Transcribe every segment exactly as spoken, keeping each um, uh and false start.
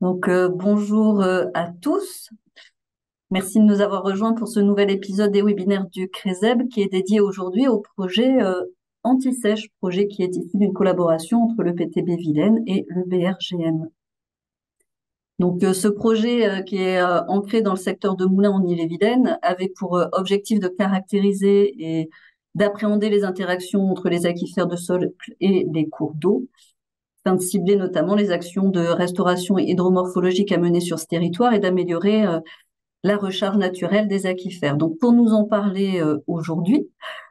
Donc euh, bonjour euh, à tous. Merci de nous avoir rejoints pour ce nouvel épisode des webinaires du Creseb qui est dédié aujourd'hui au projet euh, Antiseiche, projet qui est issu d'une collaboration entre le P T B Vilaine et le B R G M. Donc euh, ce projet euh, qui est euh, ancré dans le secteur de Moulin en Ille-et-Vilaine avait pour euh, objectif de caractériser et d'appréhender les interactions entre les aquifères de sol et les cours d'eau, afin de cibler notamment les actions de restauration hydromorphologique à mener sur ce territoire et d'améliorer euh, la recharge naturelle des aquifères. Donc pour nous en parler euh, aujourd'hui,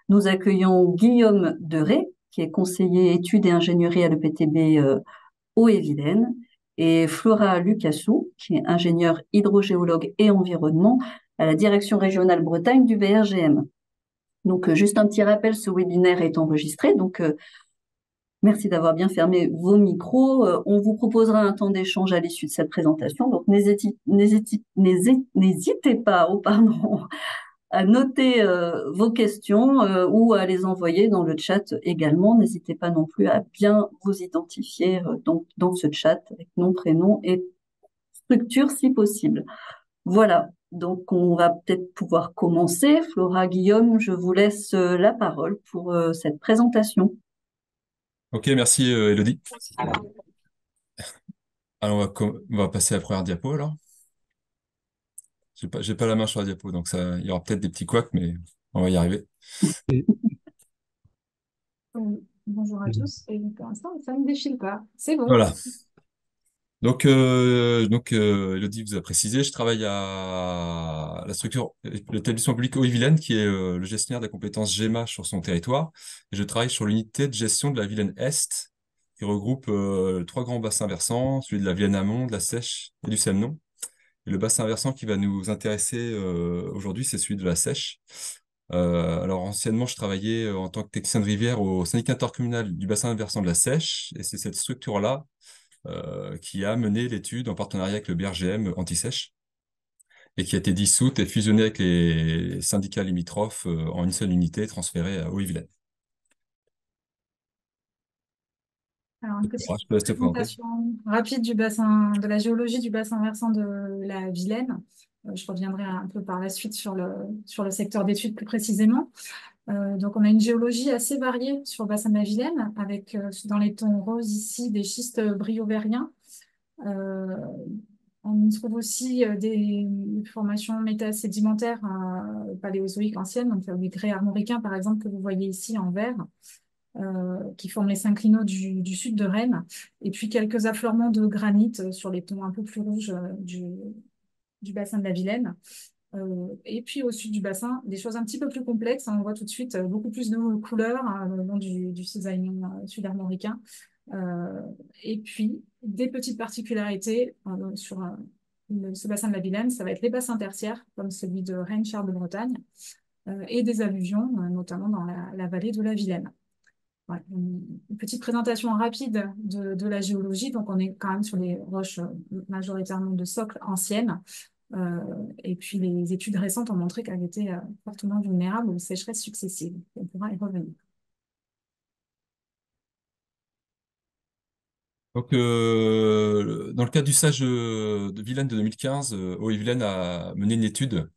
nous accueillons Guillaume Deray, qui est conseiller études et ingénierie à l'E P T B euh, Ille-et-Vilaine, et Flora Lucassou, qui est ingénieure hydrogéologue et environnement à la direction régionale Bretagne du B R G M. Donc, juste un petit rappel, ce webinaire est enregistré, donc euh, merci d'avoir bien fermé vos micros. Euh, on vous proposera un temps d'échange à l'issue de cette présentation, donc n'hésitez pas oh, pardon, à noter euh, vos questions euh, ou à les envoyer dans le chat également. N'hésitez pas non plus à bien vous identifier euh, donc, dans ce chat avec nom, prénom et structure si possible. Voilà. Donc, on va peut-être pouvoir commencer. Flora, Guillaume, je vous laisse la parole pour euh, cette présentation. Ok, merci euh, Elodie. Merci. Alors, on va, on va passer à la première diapo alors. Je n'ai pas, j'ai pas la main sur la diapo, donc ça, il y aura peut-être des petits couacs, mais on va y arriver. Bonjour à tous. Et pour l'instant, ça ne défile pas. C'est bon. Voilà. Donc, euh, donc euh, Elodie vous a précisé, je travaille à la structure, l'établissement public Oyvilaine, qui est euh, le gestionnaire des compétences GEMA sur son territoire. Et je travaille sur l'unité de gestion de la Vilaine Est, qui regroupe euh, trois grands bassins versants, celui de la Vilaine Amont, de la Seiche et du Semnon. Et le bassin versant qui va nous intéresser euh, aujourd'hui, c'est celui de la Seiche. Euh, alors, anciennement, je travaillais euh, en tant que technicien de rivière au syndicat intercommunal du bassin versant de la Seiche, et c'est cette structure-là Euh, qui a mené l'étude en partenariat avec le B R G M Antiseiche et qui a été dissoute et fusionnée avec les syndicats limitrophes euh, en une seule unité transférée à Oyvilaine. Alors, une petite présentation rapide du bassin, de la géologie du bassin versant de la Vilaine. Euh, je reviendrai un peu par la suite sur le, sur le secteur d'études plus précisément. Euh, donc, on a une géologie assez variée sur le bassin de la Vilaine, avec euh, dans les tons roses ici des schistes briovériens. Euh, on trouve aussi euh, des formations métasédimentaires euh, paléozoïques anciennes, donc euh, les grès armoricains par exemple que vous voyez ici en vert, euh, qui forment les synclinaux du, du sud de Rennes, et puis quelques affleurements de granit euh, sur les tons un peu plus rouges euh, du, du bassin de la Vilaine. Euh, et puis au sud du bassin, des choses un petit peu plus complexes. Hein, on voit tout de suite euh, beaucoup plus de couleurs hein, le long du, du cisaillement euh, sud-armoricain. Euh, et puis, des petites particularités euh, sur euh, le, ce bassin de la Vilaine, ça va être les bassins tertiaires, comme celui de Rennes-Charles de Bretagne, euh, et des alluvions, euh, notamment dans la, la vallée de la Vilaine. Ouais, une, une petite présentation rapide de, de la géologie. Donc, on est quand même sur les roches euh, majoritairement de socle anciennes. Euh, et puis les études récentes ont montré qu'elles étaient euh, fortement vulnérables aux sécheresses successives. On pourra y revenir. Donc, euh, dans le cadre du sage de Vilaine de deux mille quinze, Ille-et-Vilaine a mené une étude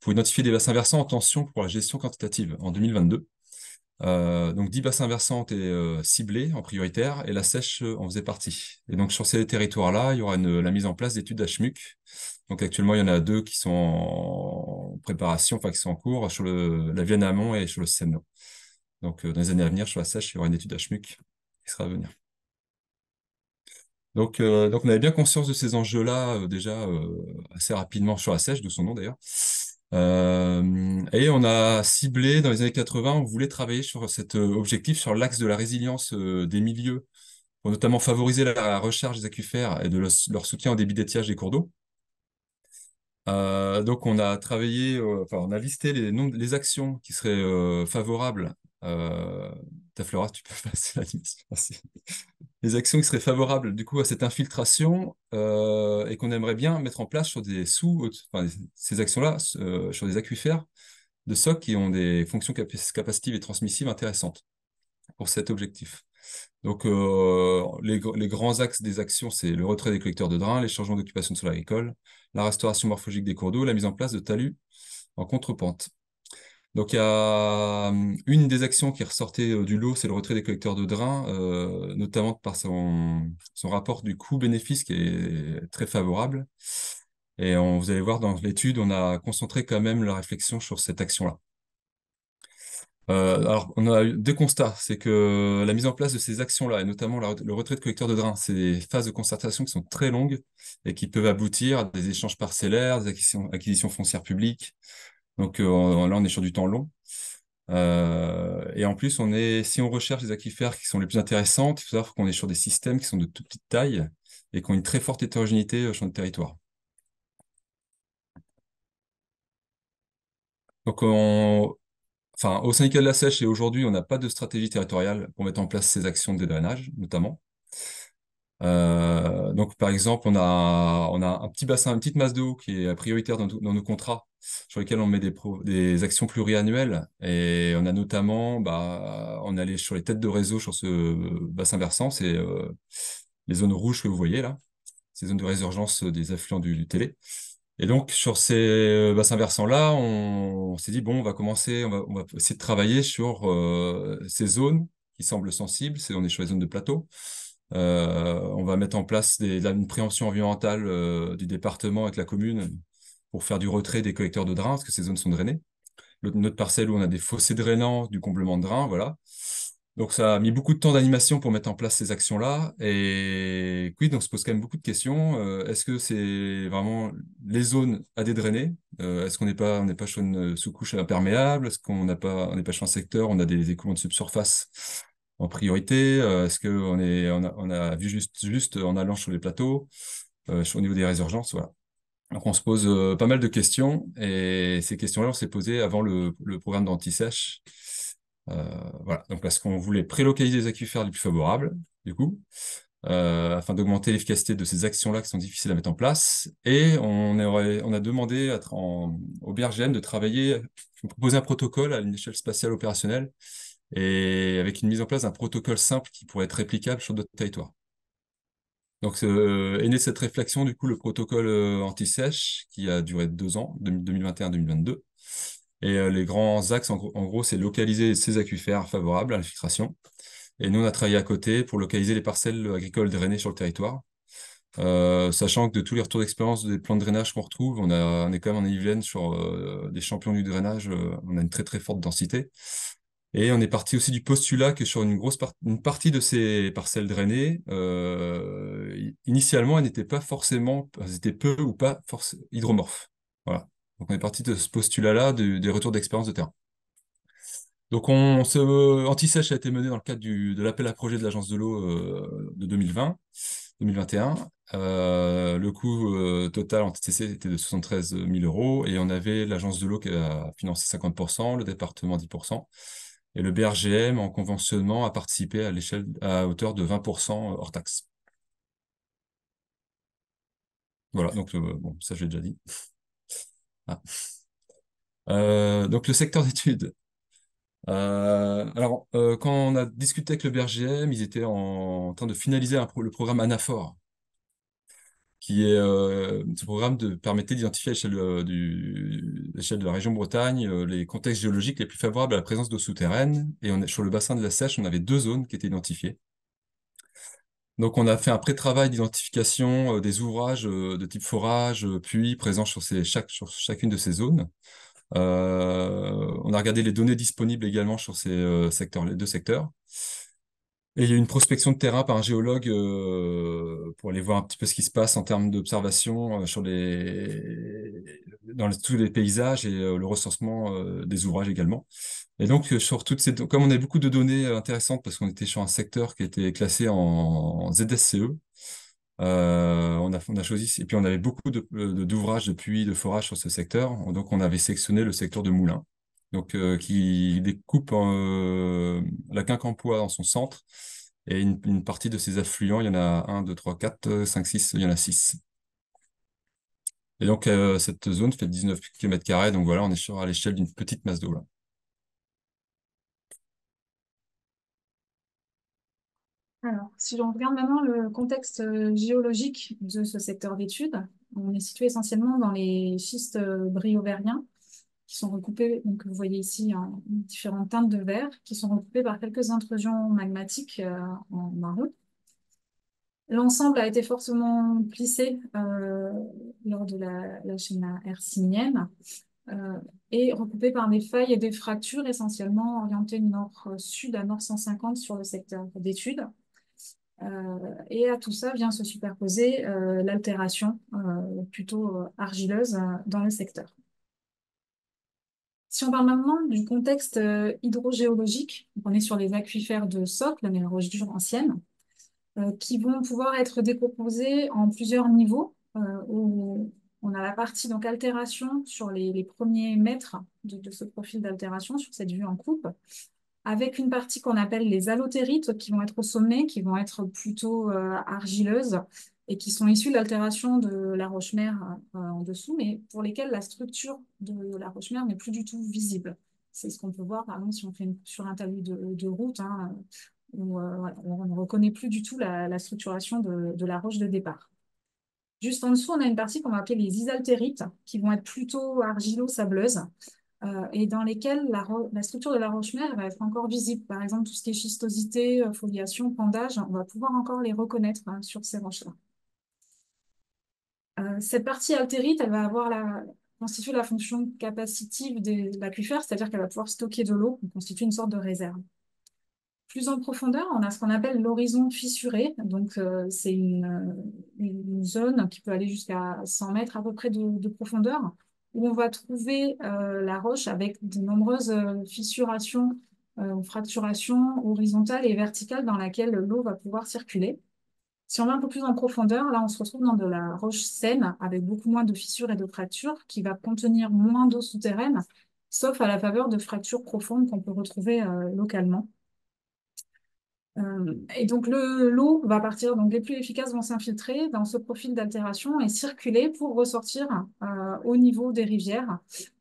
pour identifier des bassins versants en tension pour la gestion quantitative en deux mille vingt-deux. Euh, donc dix bassins versants étaient euh, ciblés en prioritaire et la Seiche euh, en faisait partie. Et donc sur ces territoires-là, il y aura une, la mise en place d'études d'H M U C. Donc actuellement, il y en a deux qui sont en préparation, enfin qui sont en cours, sur le, la Vilaine Amont et sur le Semnon. Donc euh, dans les années à venir, sur la Seiche, il y aura une étude d'H M U C qui sera à venir. Donc, euh, donc on avait bien conscience de ces enjeux-là euh, déjà euh, assez rapidement sur la Seiche, d'où son nom d'ailleurs. Euh, et on a ciblé dans les années quatre-vingts, on voulait travailler sur cet objectif, sur l'axe de la résilience euh, des milieux, pour notamment favoriser la, la recharge des aquifères et de le, leur soutien au débit d'étiage des cours d'eau. Euh, donc on a travaillé, euh, enfin on a listé les, nombres, les actions qui seraient euh, favorables. Euh, ta Flora, tu peux passer la liste. Merci. Les actions qui seraient favorables du coup à cette infiltration euh, et qu'on aimerait bien mettre en place sur des sous, enfin, ces actions-là, euh, sur des aquifères de soc qui ont des fonctions cap- capacitives et transmissives intéressantes pour cet objectif. Donc, euh, les, les grands axes des actions, c'est le retrait des collecteurs de drains, les changements d'occupation de sol agricole, la restauration morphologique des cours d'eau, la mise en place de talus en contre-pente. Donc, il y a une des actions qui ressortait du lot, c'est le retrait des collecteurs de drains, euh, notamment par son, son rapport du coût-bénéfice qui est très favorable. Et on, vous allez voir dans l'étude, on a concentré quand même la réflexion sur cette action-là. Euh, alors, on a eu deux constats, c'est que la mise en place de ces actions-là, et notamment la, le retrait de collecteurs de drains, c'est des phases de concertation qui sont très longues et qui peuvent aboutir à des échanges parcellaires, des acquisitions, acquisitions foncières publiques. Donc euh, là, on est sur du temps long. Euh, et en plus, on est, si on recherche les aquifères qui sont les plus intéressantes, il faut savoir qu'on est sur des systèmes qui sont de toute petite taille et qui ont une très forte hétérogénéité euh, sur le territoire. Donc, on... enfin, au syndicat de la Seiche et aujourd'hui, on n'a pas de stratégie territoriale pour mettre en place ces actions de dédrainage, notamment. Euh, donc, par exemple, on a, on a un petit bassin, une petite masse d'eau qui est prioritaire dans, dans nos contrats, sur lesquels on met des, pro... des actions pluriannuelles. Et on a notamment, bah, on allait sur les têtes de réseau sur ce bassin versant, c'est euh, les zones rouges que vous voyez là, ces zones de résurgence des affluents du, du Télée. Et donc, sur ces bassins versants-là, on, on s'est dit, bon, on va commencer, on va, on va essayer de travailler sur euh, ces zones qui semblent sensibles, c'est on est sur les zones de plateau. Euh, on va mettre en place des, une préemption environnementale euh, du département avec la commune pour faire du retrait des collecteurs de drains, parce que ces zones sont drainées. Notre parcelle où on a des fossés drainants, du comblement de drains, voilà. Donc, ça a mis beaucoup de temps d'animation pour mettre en place ces actions-là. Et oui, donc, on se pose quand même beaucoup de questions. Euh, est-ce que c'est vraiment les zones à dédrainer? euh, Est-ce qu'on n'est pas, on n'est pas sur une sous-couche imperméable? Est-ce qu'on n'est pas sur un secteur? On a des écoulements de subsurface en priorité. Euh, est-ce qu'on est, on a, on a vu juste, juste en allant sur les plateaux, euh, au niveau des résurgences? Voilà. Donc, on se pose euh, pas mal de questions. Et ces questions-là, on s'est posées avant le, le programme d'Antiseiche. Euh, voilà, donc parce qu'on voulait prélocaliser les aquifères les plus favorables, du coup, euh, afin d'augmenter l'efficacité de ces actions-là qui sont difficiles à mettre en place. Et on, aurait, on a demandé à, en, au B R G M de travailler, de proposer un protocole à une échelle spatiale opérationnelle et avec une mise en place d'un protocole simple qui pourrait être réplicable sur d'autres territoires. Donc euh, est née cette réflexion, du coup, le protocole euh, anti-sèche qui a duré deux ans, deux mille vingt et un deux mille vingt-deux. Et les grands axes, en gros, en gros c'est localiser ces aquifères favorables à l'infiltration. Et nous, on a travaillé à côté pour localiser les parcelles agricoles drainées sur le territoire. Euh, sachant que de tous les retours d'expérience des plans de drainage qu'on retrouve, on, a, on est quand même en Ille-et-Vilaine sur euh, des champions du drainage, euh, on a une très très forte densité. Et on est parti aussi du postulat que sur une grosse par une partie de ces parcelles drainées, euh, initialement, elles n'étaient pas forcément, elles étaient peu ou pas hydromorphes. Voilà. Donc, on est parti de ce postulat-là, des, des retours d'expérience de terrain. Donc, on, on se, euh, Antiseiche a été mené dans le cadre du, de l'appel à projet de l'Agence de l'eau euh, de deux mille vingt deux mille vingt et un. Euh, le coût euh, total Antiseiche était de soixante-treize mille euros et on avait l'Agence de l'eau qui a financé cinquante pour cent, le département dix pour cent. Et le B R G M, en conventionnement, a participé à, l'échelle, à hauteur de vingt pour cent hors taxe. Voilà, donc euh, bon, ça, je l'ai déjà dit. Ah. Euh, donc le secteur d'études. Euh, alors euh, quand on a discuté avec le B R G M, ils étaient en, en train de finaliser un pro, le programme ANAFOR, qui est euh, ce programme de, permettait d'identifier à l'échelle de la région Bretagne euh, les contextes géologiques les plus favorables à la présence d'eau souterraine. Et on, sur le bassin de la Seiche, on avait deux zones qui étaient identifiées. Donc, on a fait un pré-travail d'identification des ouvrages de type forage, puits présents sur, ces, chaque, sur chacune de ces zones. Euh, on a regardé les données disponibles également sur ces secteurs, les deux secteurs. Et il y a eu une prospection de terrain par un géologue euh, pour aller voir un petit peu ce qui se passe en termes d'observation sur les, dans les, tous les paysages et euh, le recensement euh, des ouvrages également. Et donc, euh, sur toutes ces, comme on a beaucoup de données intéressantes parce qu'on était sur un secteur qui était classé en, en Z S C E, euh, on a, on a choisi, et puis on avait beaucoup de, de, d'ouvrages, de puits, de forages sur ce secteur. Donc, on avait sélectionné le secteur de Moulin. Donc, euh, qui découpe euh, la Quincampoix dans son centre, et une, une partie de ses affluents, il y en a un, deux, trois, quatre, cinq, six, il y en a six. Et donc, euh, cette zone fait dix-neuf kilomètres carrés, donc voilà, on est sur à l'échelle d'une petite masse d'eau, là. Alors, si l'on regarde maintenant le contexte géologique de ce secteur d'études, on est situé essentiellement dans les schistes briovériens qui sont recoupés, donc vous voyez ici en différentes teintes de vert, qui sont recoupés par quelques intrusions magmatiques euh, en marron. L'ensemble a été fortement plissé euh, lors de la, la chaîne hercynienne euh, et recoupé par des failles et des fractures essentiellement orientées nord-sud à nord cent cinquante sur le secteur d'études. Euh, et à tout ça vient se superposer euh, l'altération euh, plutôt argileuse euh, dans le secteur. Si on parle maintenant du contexte euh, hydrogéologique, on est sur les aquifères de socle, mais les roches dures anciennes, euh, qui vont pouvoir être décomposées en plusieurs niveaux, euh, où on a la partie donc, altération sur les, les premiers mètres de, de ce profil d'altération, sur cette vue en coupe, avec une partie qu'on appelle les allotérites qui vont être au sommet, qui vont être plutôt euh, argileuses et qui sont issues de l'altération de la roche-mère euh, en dessous, mais pour lesquelles la structure de la roche-mère n'est plus du tout visible. C'est ce qu'on peut voir, par exemple, si on fait une, sur un talus de, de route, hein, où euh, on ne reconnaît plus du tout la, la structuration de, de la roche de départ. Juste en dessous, on a une partie qu'on va appeler les isaltérites, qui vont être plutôt argilo-sableuses, Euh, et dans lesquelles la, la structure de la roche-mère va être encore visible. Par exemple, tout ce qui est schistosité, foliation, pendage, on va pouvoir encore les reconnaître hein, sur ces roches-là. Euh, cette partie altérite, elle va avoir la, constituer la fonction capacitive des, de l'aquifère, c'est-à-dire qu'elle va pouvoir stocker de l'eau, donc constituer une sorte de réserve. Plus en profondeur, on a ce qu'on appelle l'horizon fissuré, donc euh, c'est une, une zone qui peut aller jusqu'à cent mètres à peu près de, de profondeur, où on va trouver euh, la roche avec de nombreuses euh, fissurations, euh, fracturations horizontales et verticales dans laquelle l'eau va pouvoir circuler. Si on va un peu plus en profondeur, là on se retrouve dans de la roche saine avec beaucoup moins de fissures et de fractures qui va contenir moins d'eau souterraine, sauf à la faveur de fractures profondes qu'on peut retrouver euh, localement. Euh, et donc le, l'eau va partir, donc les plus efficaces vont s'infiltrer dans ce profil d'altération et circuler pour ressortir euh, au niveau des rivières.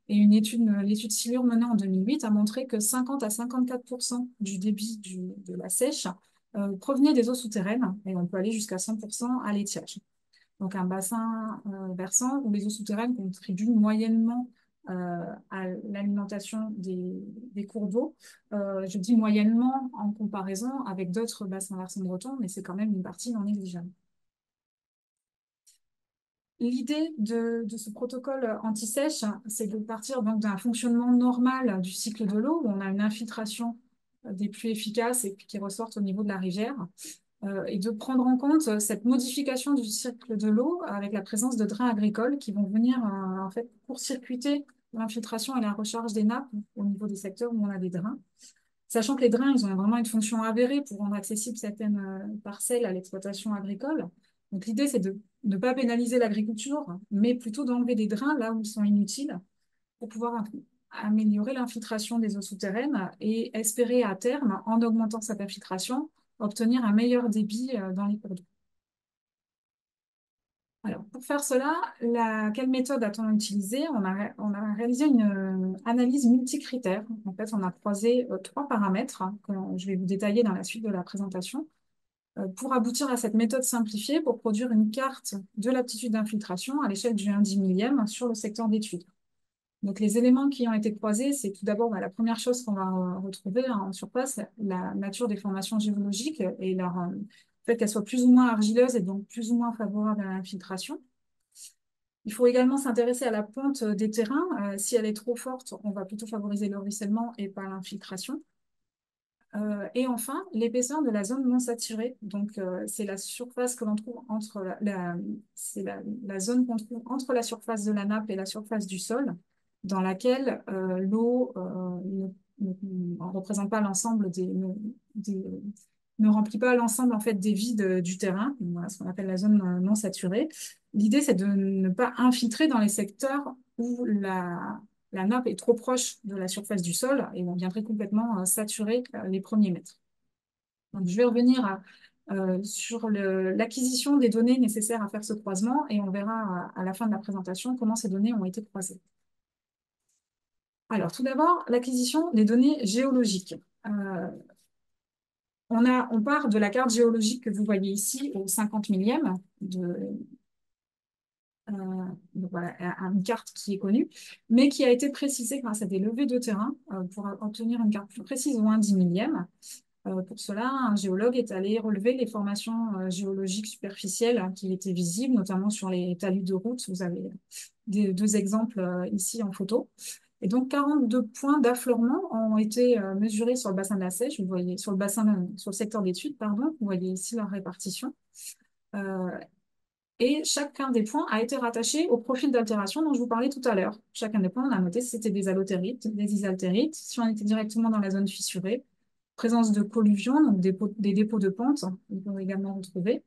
Et une étude, l'étude Silure menée en deux mille huit a montré que cinquante à cinquante-quatre pour cent du débit du, de la Seiche euh, provenait des eaux souterraines et on peut aller jusqu'à cent pour cent à l'étiage. Donc un bassin euh, versant où les eaux souterraines contribuent moyennement Euh, à l'alimentation des, des cours d'eau. Euh, je dis moyennement en comparaison avec d'autres bassins versants bretons, mais c'est quand même une partie non négligeable. L'idée de, de ce protocole anti-sèche, c'est de partir d'un fonctionnement normal du cycle de l'eau, où on a une infiltration des pluies efficaces et qui ressortent au niveau de la rivière, euh, et de prendre en compte cette modification du cycle de l'eau avec la présence de drains agricoles qui vont venir euh, en fait, court-circuiter l'infiltration et la recharge des nappes au niveau des secteurs où on a des drains. Sachant que les drains, ils ont vraiment une fonction avérée pour rendre accessible certaines parcelles à l'exploitation agricole. Donc l'idée, c'est de ne pas pénaliser l'agriculture, mais plutôt d'enlever des drains là où ils sont inutiles pour pouvoir améliorer l'infiltration des eaux souterraines et espérer à terme, en augmentant cette infiltration, obtenir un meilleur débit dans les cours d'eau. Alors, pour faire cela, la, quelle méthode a-t-on utilisée? On a, on a réalisé une analyse multicritère. En fait, on a croisé euh, trois paramètres que je vais vous détailler dans la suite de la présentation euh, pour aboutir à cette méthode simplifiée pour produire une carte de l'aptitude d'infiltration à l'échelle du un dixième sur le secteur d'études. Donc, les éléments qui ont été croisés, c'est tout d'abord bah, la première chose qu'on va euh, retrouver hein, en surface, la nature des formations géologiques et leur... Euh, fait qu'elle soit plus ou moins argileuse et donc plus ou moins favorable à l'infiltration. Il faut également s'intéresser à la pente des terrains. Euh, si elle est trop forte, on va plutôt favoriser le ruissellement et pas l'infiltration. Euh, et enfin, l'épaisseur de la zone non saturée. Donc, euh, c'est la surface que l'on trouve entre la, la, c'est la, la zone qu'on trouve entre la surface de la nappe et la surface du sol, dans laquelle euh, l'eau euh, ne, ne représente pas l'ensemble des, des ne remplit pas l'ensemble en fait, des vides du terrain, voilà ce qu'on appelle la zone non saturée. L'idée, c'est de ne pas infiltrer dans les secteurs où la, la nappe est trop proche de la surface du sol et on viendrait complètement euh, saturer euh, les premiers mètres. Donc, je vais revenir à, euh, sur l'acquisition des données nécessaires à faire ce croisement et on verra à, à la fin de la présentation comment ces données ont été croisées. Alors, tout d'abord, l'acquisition des données géologiques. Euh, On, a, on part de la carte géologique que vous voyez ici, au cinquante millième, de, euh, donc voilà, une carte qui est connue, mais qui a été précisée grâce à des levées de terrain euh, pour obtenir une carte plus précise au un dixième. Euh, pour cela, un géologue est allé relever les formations euh, géologiques superficielles hein, qui étaient visibles, notamment sur les talus de route. Vous avez des, deux exemples euh, ici en photo. Et donc, quarante-deux points d'affleurement ont été euh, mesurés sur le bassin de la Seiche, vous voyez, sur le bassin, sur le secteur d'études, pardon, vous voyez ici leur répartition. Euh, et chacun des points a été rattaché au profil d'altération dont je vous parlais tout à l'heure. Chacun des points, on a noté si c'était des allotérites, des isaltérites, si on était directement dans la zone fissurée, présence de colluvions, donc des, des dépôts de pente, on peut également retrouver,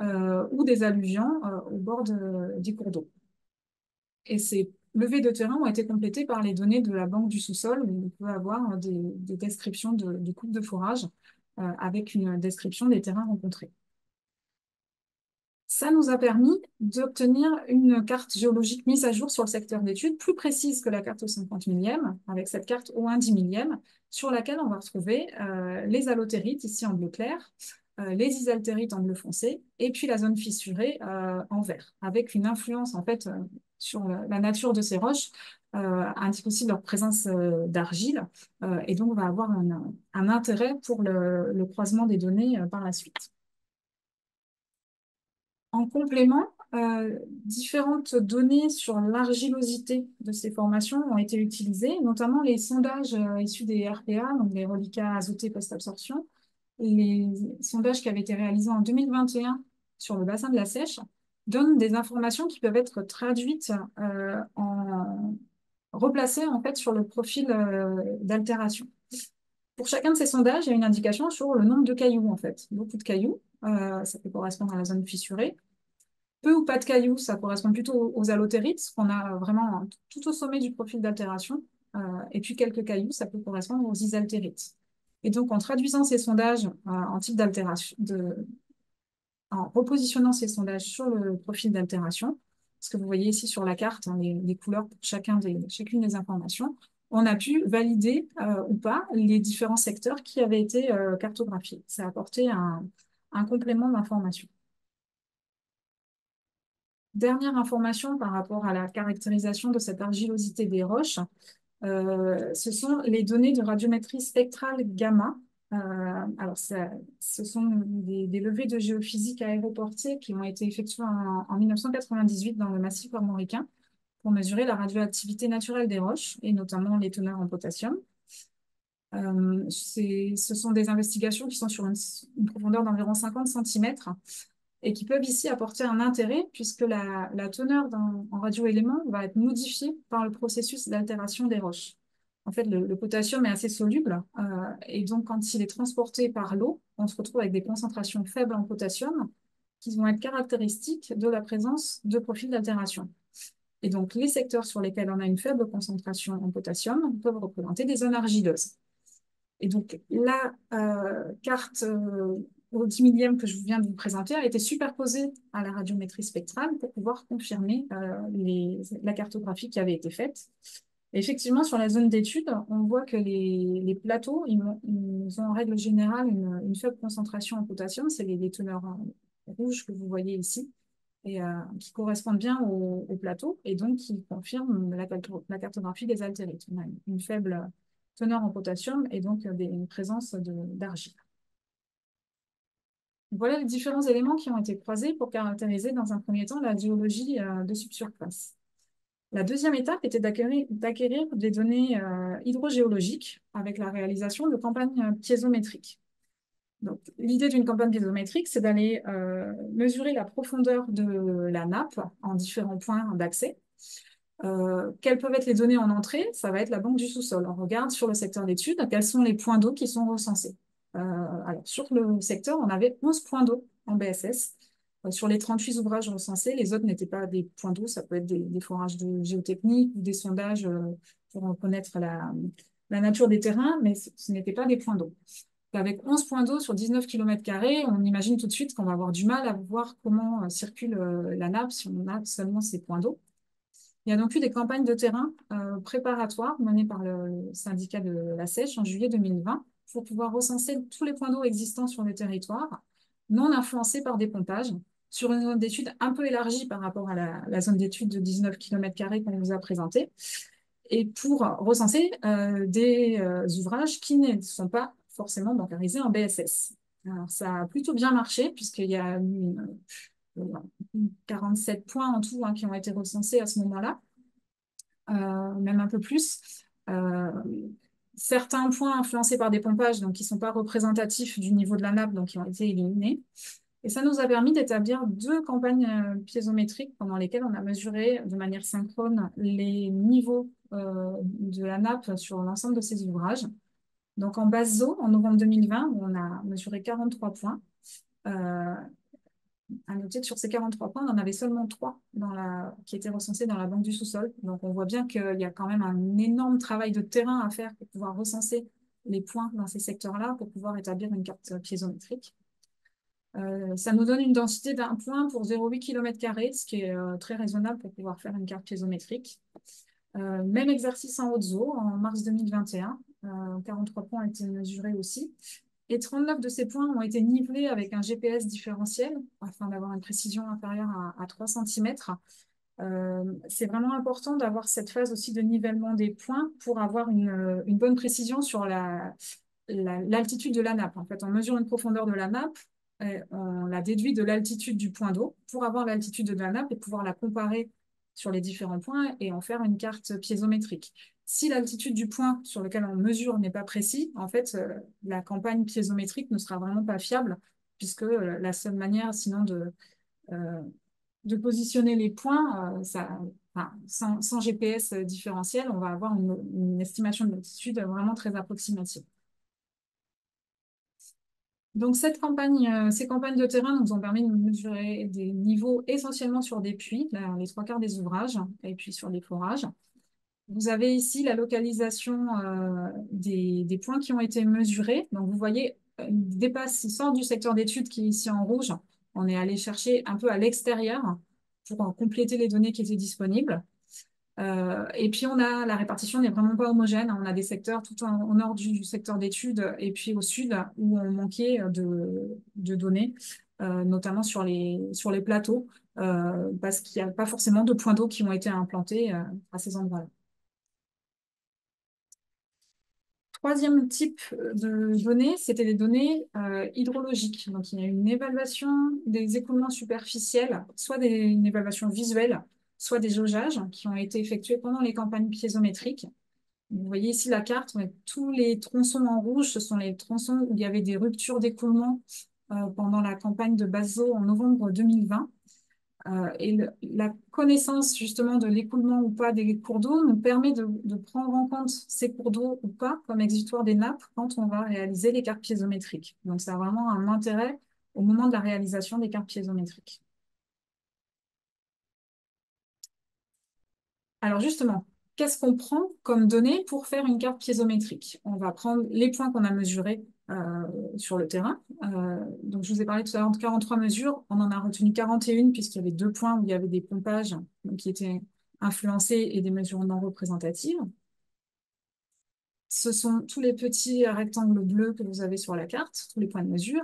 euh, ou des alluvions euh, au bord de, des cours d'eau. Et ces levées de terrain ont été complétées par les données de la Banque du sous-sol, où on peut avoir des, des descriptions de, de coupes de forage euh, avec une description des terrains rencontrés. Ça nous a permis d'obtenir une carte géologique mise à jour sur le secteur d'études, plus précise que la carte au cinquante millième, avec cette carte au un dix millième, sur laquelle on va retrouver euh, les allotérites, ici en bleu clair, Euh, les isaltérites en bleu foncé, et puis la zone fissurée euh, en vert, avec une influence en fait, euh, sur la, la nature de ces roches, euh, indique aussi leur présence euh, d'argile, euh, et donc on va avoir un, un intérêt pour le, le croisement des données euh, par la suite. En complément, euh, différentes données sur l'argilosité de ces formations ont été utilisées, notamment les sondages euh, issus des R P A, donc les reliquats azotés post-absorption, les sondages qui avaient été réalisés en deux mille vingt et un sur le bassin de la Seiche donnent des informations qui peuvent être traduites, euh, en, replacées en fait, sur le profil euh, d'altération. Pour chacun de ces sondages, il y a une indication sur le nombre de cailloux. En fait. Beaucoup de cailloux, euh, ça peut correspondre à la zone fissurée. Peu ou pas de cailloux, ça correspond plutôt aux allotérites, qu'on a vraiment tout au sommet du profil d'altération. Euh, et puis quelques cailloux, ça peut correspondre aux isaltérites. Et donc, en traduisant ces sondages euh, en type d'altération, en repositionnant ces sondages sur le profil d'altération, ce que vous voyez ici sur la carte, hein, les, les couleurs pour chacun des, chacune des informations, on a pu valider euh, ou pas les différents secteurs qui avaient été euh, cartographiés. Ça a apporté un, un complément d'information. Dernière information par rapport à la caractérisation de cette argilosité des roches, Euh, ce sont les données de radiométrie spectrale gamma. Euh, alors ça, ce sont des, des levées de géophysique aéroportée qui ont été effectuées en, en mille neuf cent quatre-vingt-dix-huit dans le massif armoricain pour mesurer la radioactivité naturelle des roches et notamment les teneurs en potassium. Euh, ce sont des investigations qui sont sur une, une profondeur d'environ cinquante centimètres et qui peuvent ici apporter un intérêt puisque la, la teneur dans, en radioéléments va être modifiée par le processus d'altération des roches. En fait, le, le potassium est assez soluble euh, et donc quand il est transporté par l'eau, on se retrouve avec des concentrations faibles en potassium qui vont être caractéristiques de la présence de profils d'altération. Et donc, les secteurs sur lesquels on a une faible concentration en potassium peuvent représenter des zones argileuses. Et donc, la euh, carte... Euh, au dix millième que je viens de vous présenter, a été superposée à la radiométrie spectrale pour pouvoir confirmer euh, les, la cartographie qui avait été faite. Et effectivement, sur la zone d'étude, on voit que les, les plateaux, ils ont, ils ont en règle générale une, une faible concentration en potassium, c'est les, les teneurs rouges que vous voyez ici, et euh, qui correspondent bien aux au plateaux, et donc qui confirment la, la cartographie des altérites. On a une, une faible teneur en potassium, et donc des, une présence d'argile. Voilà les différents éléments qui ont été croisés pour caractériser dans un premier temps la géologie de subsurface. La deuxième étape était d'acquérir des données hydrogéologiques avec la réalisation de campagnes piézométriques. L'idée d'une campagne piézométrique, c'est d'aller euh, mesurer la profondeur de la nappe en différents points d'accès. Euh, quelles peuvent être les données en entrée? Ça va être la banque du sous-sol. On regarde sur le secteur d'études quels sont les points d'eau qui sont recensés. Euh, alors, sur le secteur, on avait onze points d'eau en B S S. Euh, sur les trente-huit ouvrages recensés, les autres n'étaient pas des points d'eau, ça peut être des, des forages de géotechnique ou des sondages euh, pour connaître la, la nature des terrains, mais ce, ce n'étaient pas des points d'eau. Avec onze points d'eau sur dix-neuf kilomètres carrés, on imagine tout de suite qu'on va avoir du mal à voir comment euh, circule euh, la nappe si on a seulement ces points d'eau. Il y a donc eu des campagnes de terrain euh, préparatoires menées par le syndicat de la Seiche en juillet deux mille vingt, pour pouvoir recenser tous les points d'eau existants sur le territoire, non influencés par des pompages, sur une zone d'étude un peu élargie par rapport à la, la zone d'étude de dix-neuf kilomètres carrés qu'on vous a présentée, et pour recenser euh, des euh, ouvrages qui ne sont pas forcément bancarisés en B S S. Alors, ça a plutôt bien marché, puisqu'il y a une, une quarante-sept points en tout hein, qui ont été recensés à ce moment-là, euh, même un peu plus. Euh, certains points influencés par des pompages, donc qui ne sont pas représentatifs du niveau de la nappe, donc qui ont été éliminés. Et ça nous a permis d'établir deux campagnes piézométriques pendant lesquelles on a mesuré de manière synchrone les niveaux euh, de la nappe sur l'ensemble de ces ouvrages. Donc en Basso, en novembre deux mille vingt, on a mesuré quarante-trois points. Euh, à noter que sur ces quarante-trois points, on en avait seulement trois dans la... qui étaient recensés dans la Banque du sous-sol. Donc on voit bien qu'il y a quand même un énorme travail de terrain à faire pour pouvoir recenser les points dans ces secteurs-là, pour pouvoir établir une carte piézométrique. Euh, ça nous donne une densité d'un point pour zéro virgule huit kilomètres carrés, ce qui est euh, très raisonnable pour pouvoir faire une carte piézométrique. Euh, même exercice en Haute-Zau, en mars deux mille vingt et un, euh, quarante-trois points ont été mesurés aussi. Et trente-neuf de ces points ont été nivelés avec un G P S différentiel, afin d'avoir une précision inférieure à, à trois centimètres. Euh, c'est vraiment important d'avoir cette phase aussi de nivellement des points pour avoir une, une bonne précision sur la, la, l'altitude de la nappe. En fait, on mesure une profondeur de la nappe, et on la déduit de l'altitude du point d'eau pour avoir l'altitude de la nappe et pouvoir la comparer sur les différents points et en faire une carte piézométrique. Si l'altitude du point sur lequel on mesure n'est pas précise, en fait, la campagne piézométrique ne sera vraiment pas fiable, puisque la seule manière, sinon, de, euh, de positionner les points, euh, ça, enfin, sans, sans G P S différentiel, on va avoir une, une estimation de l'altitude vraiment très approximative. Donc, cette campagne, ces campagnes de terrain nous ont permis de mesurer des niveaux essentiellement sur des puits, les trois quarts des ouvrages, et puis sur les forages. Vous avez ici la localisation des, des points qui ont été mesurés. Donc, vous voyez, ils dépassent, ils sortent du secteur d'études qui est ici en rouge. On est allé chercher un peu à l'extérieur pour en compléter les données qui étaient disponibles. Euh, et puis, on a, la répartition n'est vraiment pas homogène. On a des secteurs tout en, au nord du, du secteur d'études et puis au sud où on manquait de, de données, euh, notamment sur les, sur les plateaux, euh, parce qu'il n'y a pas forcément de points d'eau qui ont été implantés euh, à ces endroits-là. Troisième type de données, c'était des données euh, hydrologiques. Donc, il y a une évaluation des écoulements superficiels, soit des, une évaluation visuelle, soit des jaugeages qui ont été effectués pendant les campagnes piézométriques. Vous voyez ici la carte, mais tous les tronçons en rouge, ce sont les tronçons où il y avait des ruptures d'écoulement euh, pendant la campagne de Basso en novembre deux mille vingt. Euh, et le, la connaissance justement de l'écoulement ou pas des cours d'eau nous permet de, de prendre en compte ces cours d'eau ou pas comme exutoire des nappes quand on va réaliser les cartes piézométriques. Donc ça a vraiment un intérêt au moment de la réalisation des cartes piézométriques. Alors justement, qu'est-ce qu'on prend comme données pour faire une carte piézométrique? On va prendre les points qu'on a mesurés euh, sur le terrain. Euh, donc je vous ai parlé tout à l'heure de quarante-trois mesures, on en a retenu quarante et une puisqu'il y avait deux points où il y avait des pompages qui étaient influencés et des mesures non représentatives. Ce sont tous les petits rectangles bleus que vous avez sur la carte, tous les points de mesure.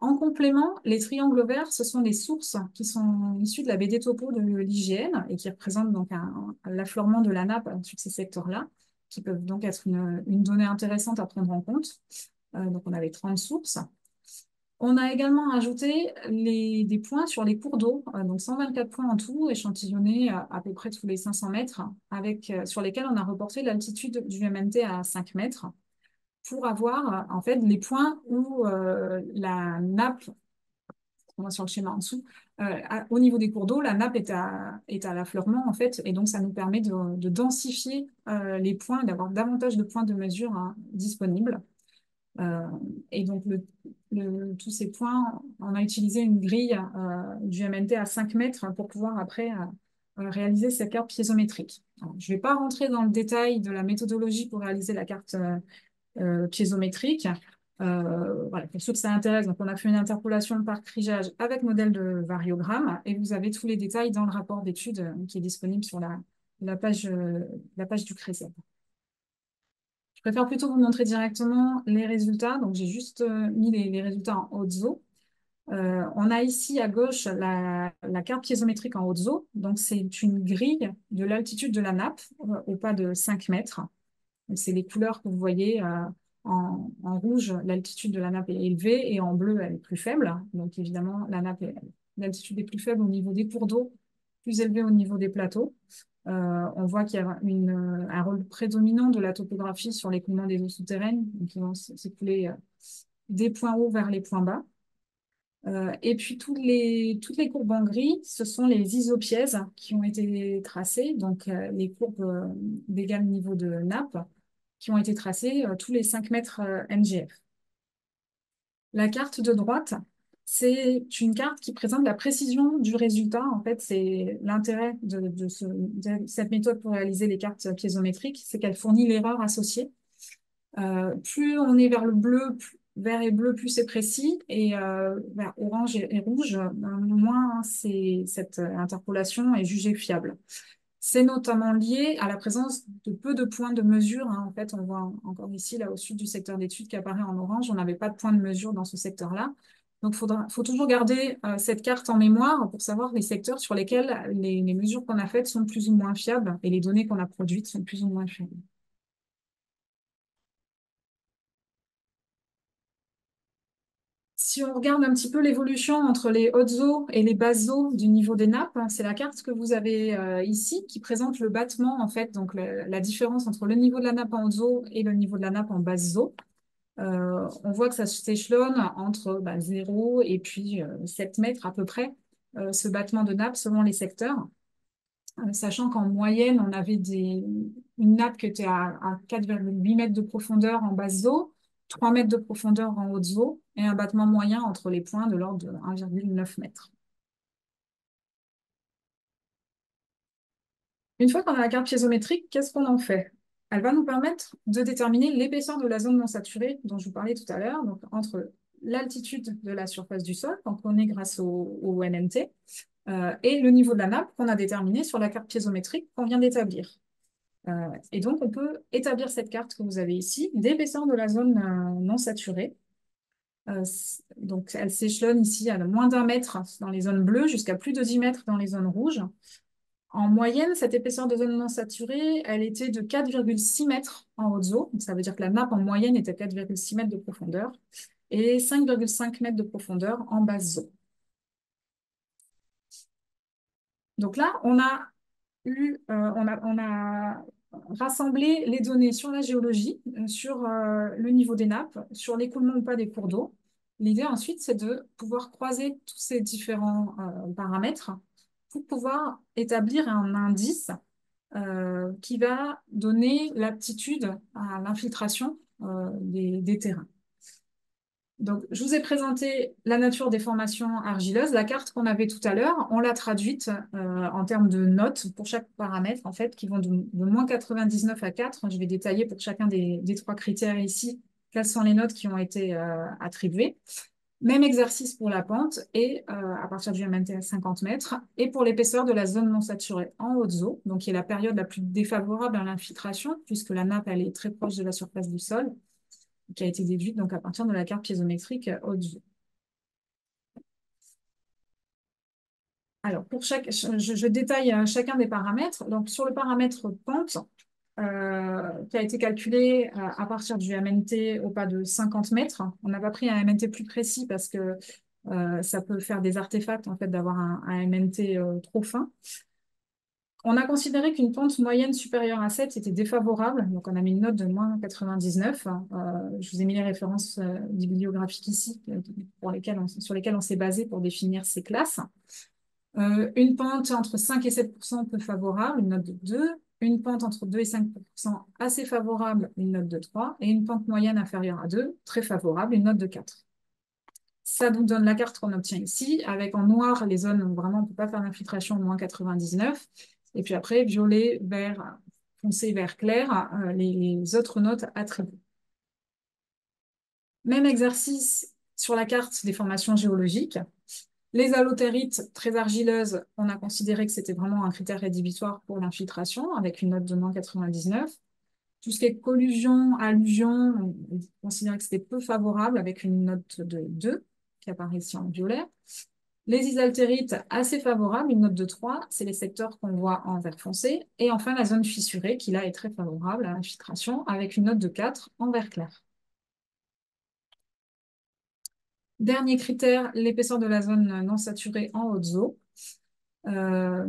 En complément, les triangles verts, ce sont les sources qui sont issues de la B D Topo de l'I G N et qui représentent donc l'affleurement de la nappe sur ces secteurs-là, qui peuvent donc être une, une donnée intéressante à prendre en compte. Euh, donc, on avait trente sources. On a également ajouté les, des points sur les cours d'eau, euh, donc cent vingt-quatre points en tout, échantillonnés à, à peu près tous les cinq cents mètres, avec, euh, sur lesquels on a reporté l'altitude du M N T à cinq mètres. Pour avoir en fait les points où euh, la nappe, on voit sur le schéma en dessous, euh, à, au niveau des cours d'eau, la nappe est à, est à l'affleurement en fait, et donc ça nous permet de, de densifier euh, les points, d'avoir davantage de points de mesure hein, disponibles. Euh, et donc le, le, tous ces points, on a utilisé une grille euh, du M N T à cinq mètres pour pouvoir après euh, réaliser cette carte piézométrique. Alors, je ne vais pas rentrer dans le détail de la méthodologie pour réaliser la carte euh, Euh, piézométrique. Euh, voilà, pour ceux que ça intéresse, donc on a fait une interpolation par crigeage avec modèle de variogramme et vous avez tous les détails dans le rapport d'étude euh, qui est disponible sur la, la, page, euh, la page du Creseb. préfère plutôt vous montrer directement les résultats. Donc, j'ai juste euh, mis les, les résultats en haute-zo. Euh, on a ici à gauche la, la carte piézométrique en haute-zo. Donc, c'est une grille de l'altitude de la nappe euh, au pas de cinq mètres. C'est les couleurs que vous voyez. Euh, en, en rouge, l'altitude de la nappe est élevée et en bleu, elle est plus faible. Donc, évidemment, la nappe est, l'altitude est plus faible au niveau des cours d'eau, plus élevée au niveau des plateaux. Euh, on voit qu'il y a une, un rôle prédominant de la topographie sur l'écoulement des eaux souterraines, qui vont s'écouler des points hauts vers les points bas. Euh, et puis, toutes les, toutes les courbes en gris, ce sont les isopièzes qui ont été tracées, donc euh, les courbes euh, d'égal niveau de nappe, qui ont été tracées euh, tous les cinq mètres euh, M G F. La carte de droite, c'est une carte qui présente la précision du résultat. En fait, c'est l'intérêt de, de, ce, de cette méthode pour réaliser les cartes piézométriques, c'est qu'elle fournit l'erreur associée. Euh, plus on est vers le bleu, plus, vert et bleu, plus c'est précis, et euh, vers orange et, et rouge, euh, moins c'est, cette interpolation est jugée fiable. C'est notamment lié à la présence de peu de points de mesure. Hein. En fait, on voit encore ici, là, au sud du secteur d'études qui apparaît en orange, on n'avait pas de points de mesure dans ce secteur-là. Donc, il faut toujours garder euh, cette carte en mémoire pour savoir les secteurs sur lesquels les, les mesures qu'on a faites sont plus ou moins fiables et les données qu'on a produites sont plus ou moins fiables. Si on regarde un petit peu l'évolution entre les hautes eaux et les basses eaux du niveau des nappes, c'est la carte que vous avez euh, ici qui présente le battement, en fait, donc le, la différence entre le niveau de la nappe en hautes eaux et le niveau de la nappe en basses eaux. Euh, on voit que ça s'échelonne entre bah, zéro et puis euh, sept mètres à peu près, euh, ce battement de nappe selon les secteurs. Euh, sachant qu'en moyenne, on avait des, une nappe qui était à, à quatre virgule huit mètres de profondeur en basses eaux, trois mètres de profondeur en hautes eaux et un battement moyen entre les points de l'ordre de un virgule neuf m. Une fois qu'on a la carte piézométrique, qu'est-ce qu'on en fait? Elle va nous permettre de déterminer l'épaisseur de la zone non saturée dont je vous parlais tout à l'heure, donc entre l'altitude de la surface du sol, qu'on connaît grâce au, au M N T, euh, et le niveau de la nappe qu'on a déterminé sur la carte piézométrique qu'on vient d'établir. Euh, et donc, on peut établir cette carte que vous avez ici, d'épaisseur de la zone euh, non saturée. Euh, donc, elle s'échelonne ici à moins d'un mètre dans les zones bleues, jusqu'à plus de dix mètres dans les zones rouges. En moyenne, cette épaisseur de zone non saturée, elle était de quatre virgule six mètres en haute eau. Donc, ça veut dire que la nappe en moyenne était à quatre virgule six mètres de profondeur et cinq virgule cinq mètres de profondeur en basse eau. Donc là, on a... Eu, euh, on, a, on a rassemblé les données sur la géologie, sur euh, le niveau des nappes, sur l'écoulement ou pas des cours d'eau. L'idée ensuite, c'est de pouvoir croiser tous ces différents euh, paramètres pour pouvoir établir un indice euh, qui va donner l'aptitude à l'infiltration euh, des, des terrains. Donc, je vous ai présenté la nature des formations argileuses, la carte qu'on avait tout à l'heure, on l'a traduite euh, en termes de notes pour chaque paramètre, en fait, qui vont de, de moins quatre-vingt-dix-neuf à quatre. Je vais détailler pour chacun des, des trois critères ici, classant les notes qui ont été euh, attribuées. Même exercice pour la pente et euh, à partir du M N T à cinquante mètres et pour l'épaisseur de la zone non saturée en haute eau, donc qui est la période la plus défavorable à l'infiltration, puisque la nappe, elle est très proche de la surface du sol, qui a été déduite donc à partir de la carte piézométrique haute-zo. Alors, pour chaque, je, je détaille chacun des paramètres. Donc, sur le paramètre pente, euh, qui a été calculé à, à partir du M N T au pas de cinquante mètres, on n'a pas pris un M N T plus précis parce que euh, ça peut faire des artefacts en fait, d'avoir un, un M N T euh, trop fin. On a considéré qu'une pente moyenne supérieure à sept était défavorable, donc on a mis une note de moins quatre-vingt-dix-neuf. Euh, je vous ai mis les références euh, bibliographiques ici pour lesquelles on, sur lesquelles on s'est basé pour définir ces classes. Euh, une pente entre cinq et sept pour cent peu favorable, une note de deux. Une pente entre deux et cinq pour cent assez favorable, une note de trois. Et une pente moyenne inférieure à deux, très favorable, une note de quatre. Ça nous donne la carte qu'on obtient ici, avec en noir les zones où vraiment on ne peut pas faire d'infiltration au moins quatre-vingt-dix-neuf. Et puis après, violet, vert, foncé, vert clair, euh, les autres notes attribuées. Même exercice sur la carte des formations géologiques. Les allotérites très argileuses, on a considéré que c'était vraiment un critère rédhibitoire pour l'infiltration, avec une note de moins quatre-vingt-dix-neuf. Tout ce qui est collusion, allusion, on considère que c'était peu favorable avec une note de deux qui apparaît ici en violet. Les isaltérites, assez favorables, une note de trois, c'est les secteurs qu'on voit en vert foncé. Et enfin, la zone fissurée qui, là, est très favorable à l'infiltration avec une note de quatre en vert clair. Dernier critère, l'épaisseur de la zone non saturée en haute eau. Euh,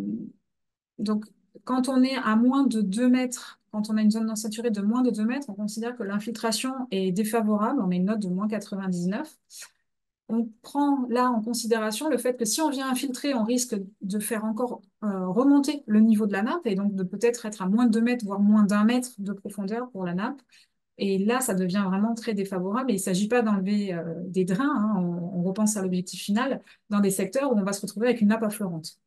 donc, quand on est à moins de deux mètres, quand on a une zone non saturée de moins de deux mètres, on considère que l'infiltration est défavorable, on met une note de moins quatre-vingt-dix-neuf. On prend là en considération le fait que si on vient infiltrer, on risque de faire encore euh, remonter le niveau de la nappe et donc de peut-être être à moins de deux mètres, voire moins d'un mètre de profondeur pour la nappe. Et là, ça devient vraiment très défavorable. Et il ne s'agit pas d'enlever euh, des drains, hein. On, on repense à l'objectif final, dans des secteurs où on va se retrouver avec une nappe affleurante.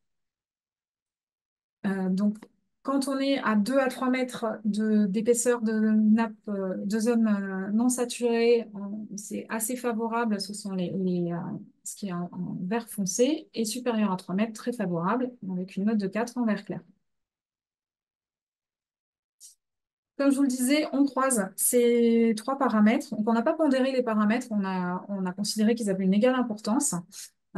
Euh, donc, quand on est à deux à trois mètres d'épaisseur de, de nappe, euh, de zone euh, non saturée, c'est assez favorable, ce sont les, les, euh, ce qui est en, en vert foncé, et supérieur à trois mètres, très favorable, avec une note de quatre en vert clair. Comme je vous le disais, on croise ces trois paramètres. Donc, on n'a pas pondéré les paramètres, on a, on a considéré qu'ils avaient une égale importance.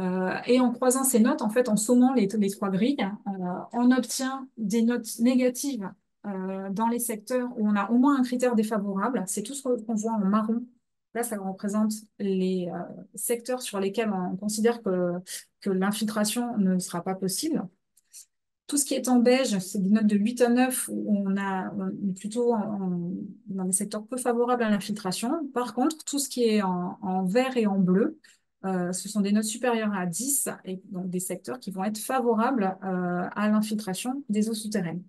Euh, et en croisant ces notes, en fait, en sommant les, les trois grilles, euh, on obtient des notes négatives euh, dans les secteurs où on a au moins un critère défavorable. C'est tout ce qu'on voit en marron. Là, ça représente les euh, secteurs sur lesquels on considère que, que l'infiltration ne sera pas possible. Tout ce qui est en beige, c'est des notes de huit à neuf où on, a, on est plutôt en, dans des secteurs peu favorables à l'infiltration. Par contre, tout ce qui est en, en vert et en bleu, euh, ce sont des notes supérieures à dix, et donc des secteurs qui vont être favorables euh, à l'infiltration des eaux souterraines.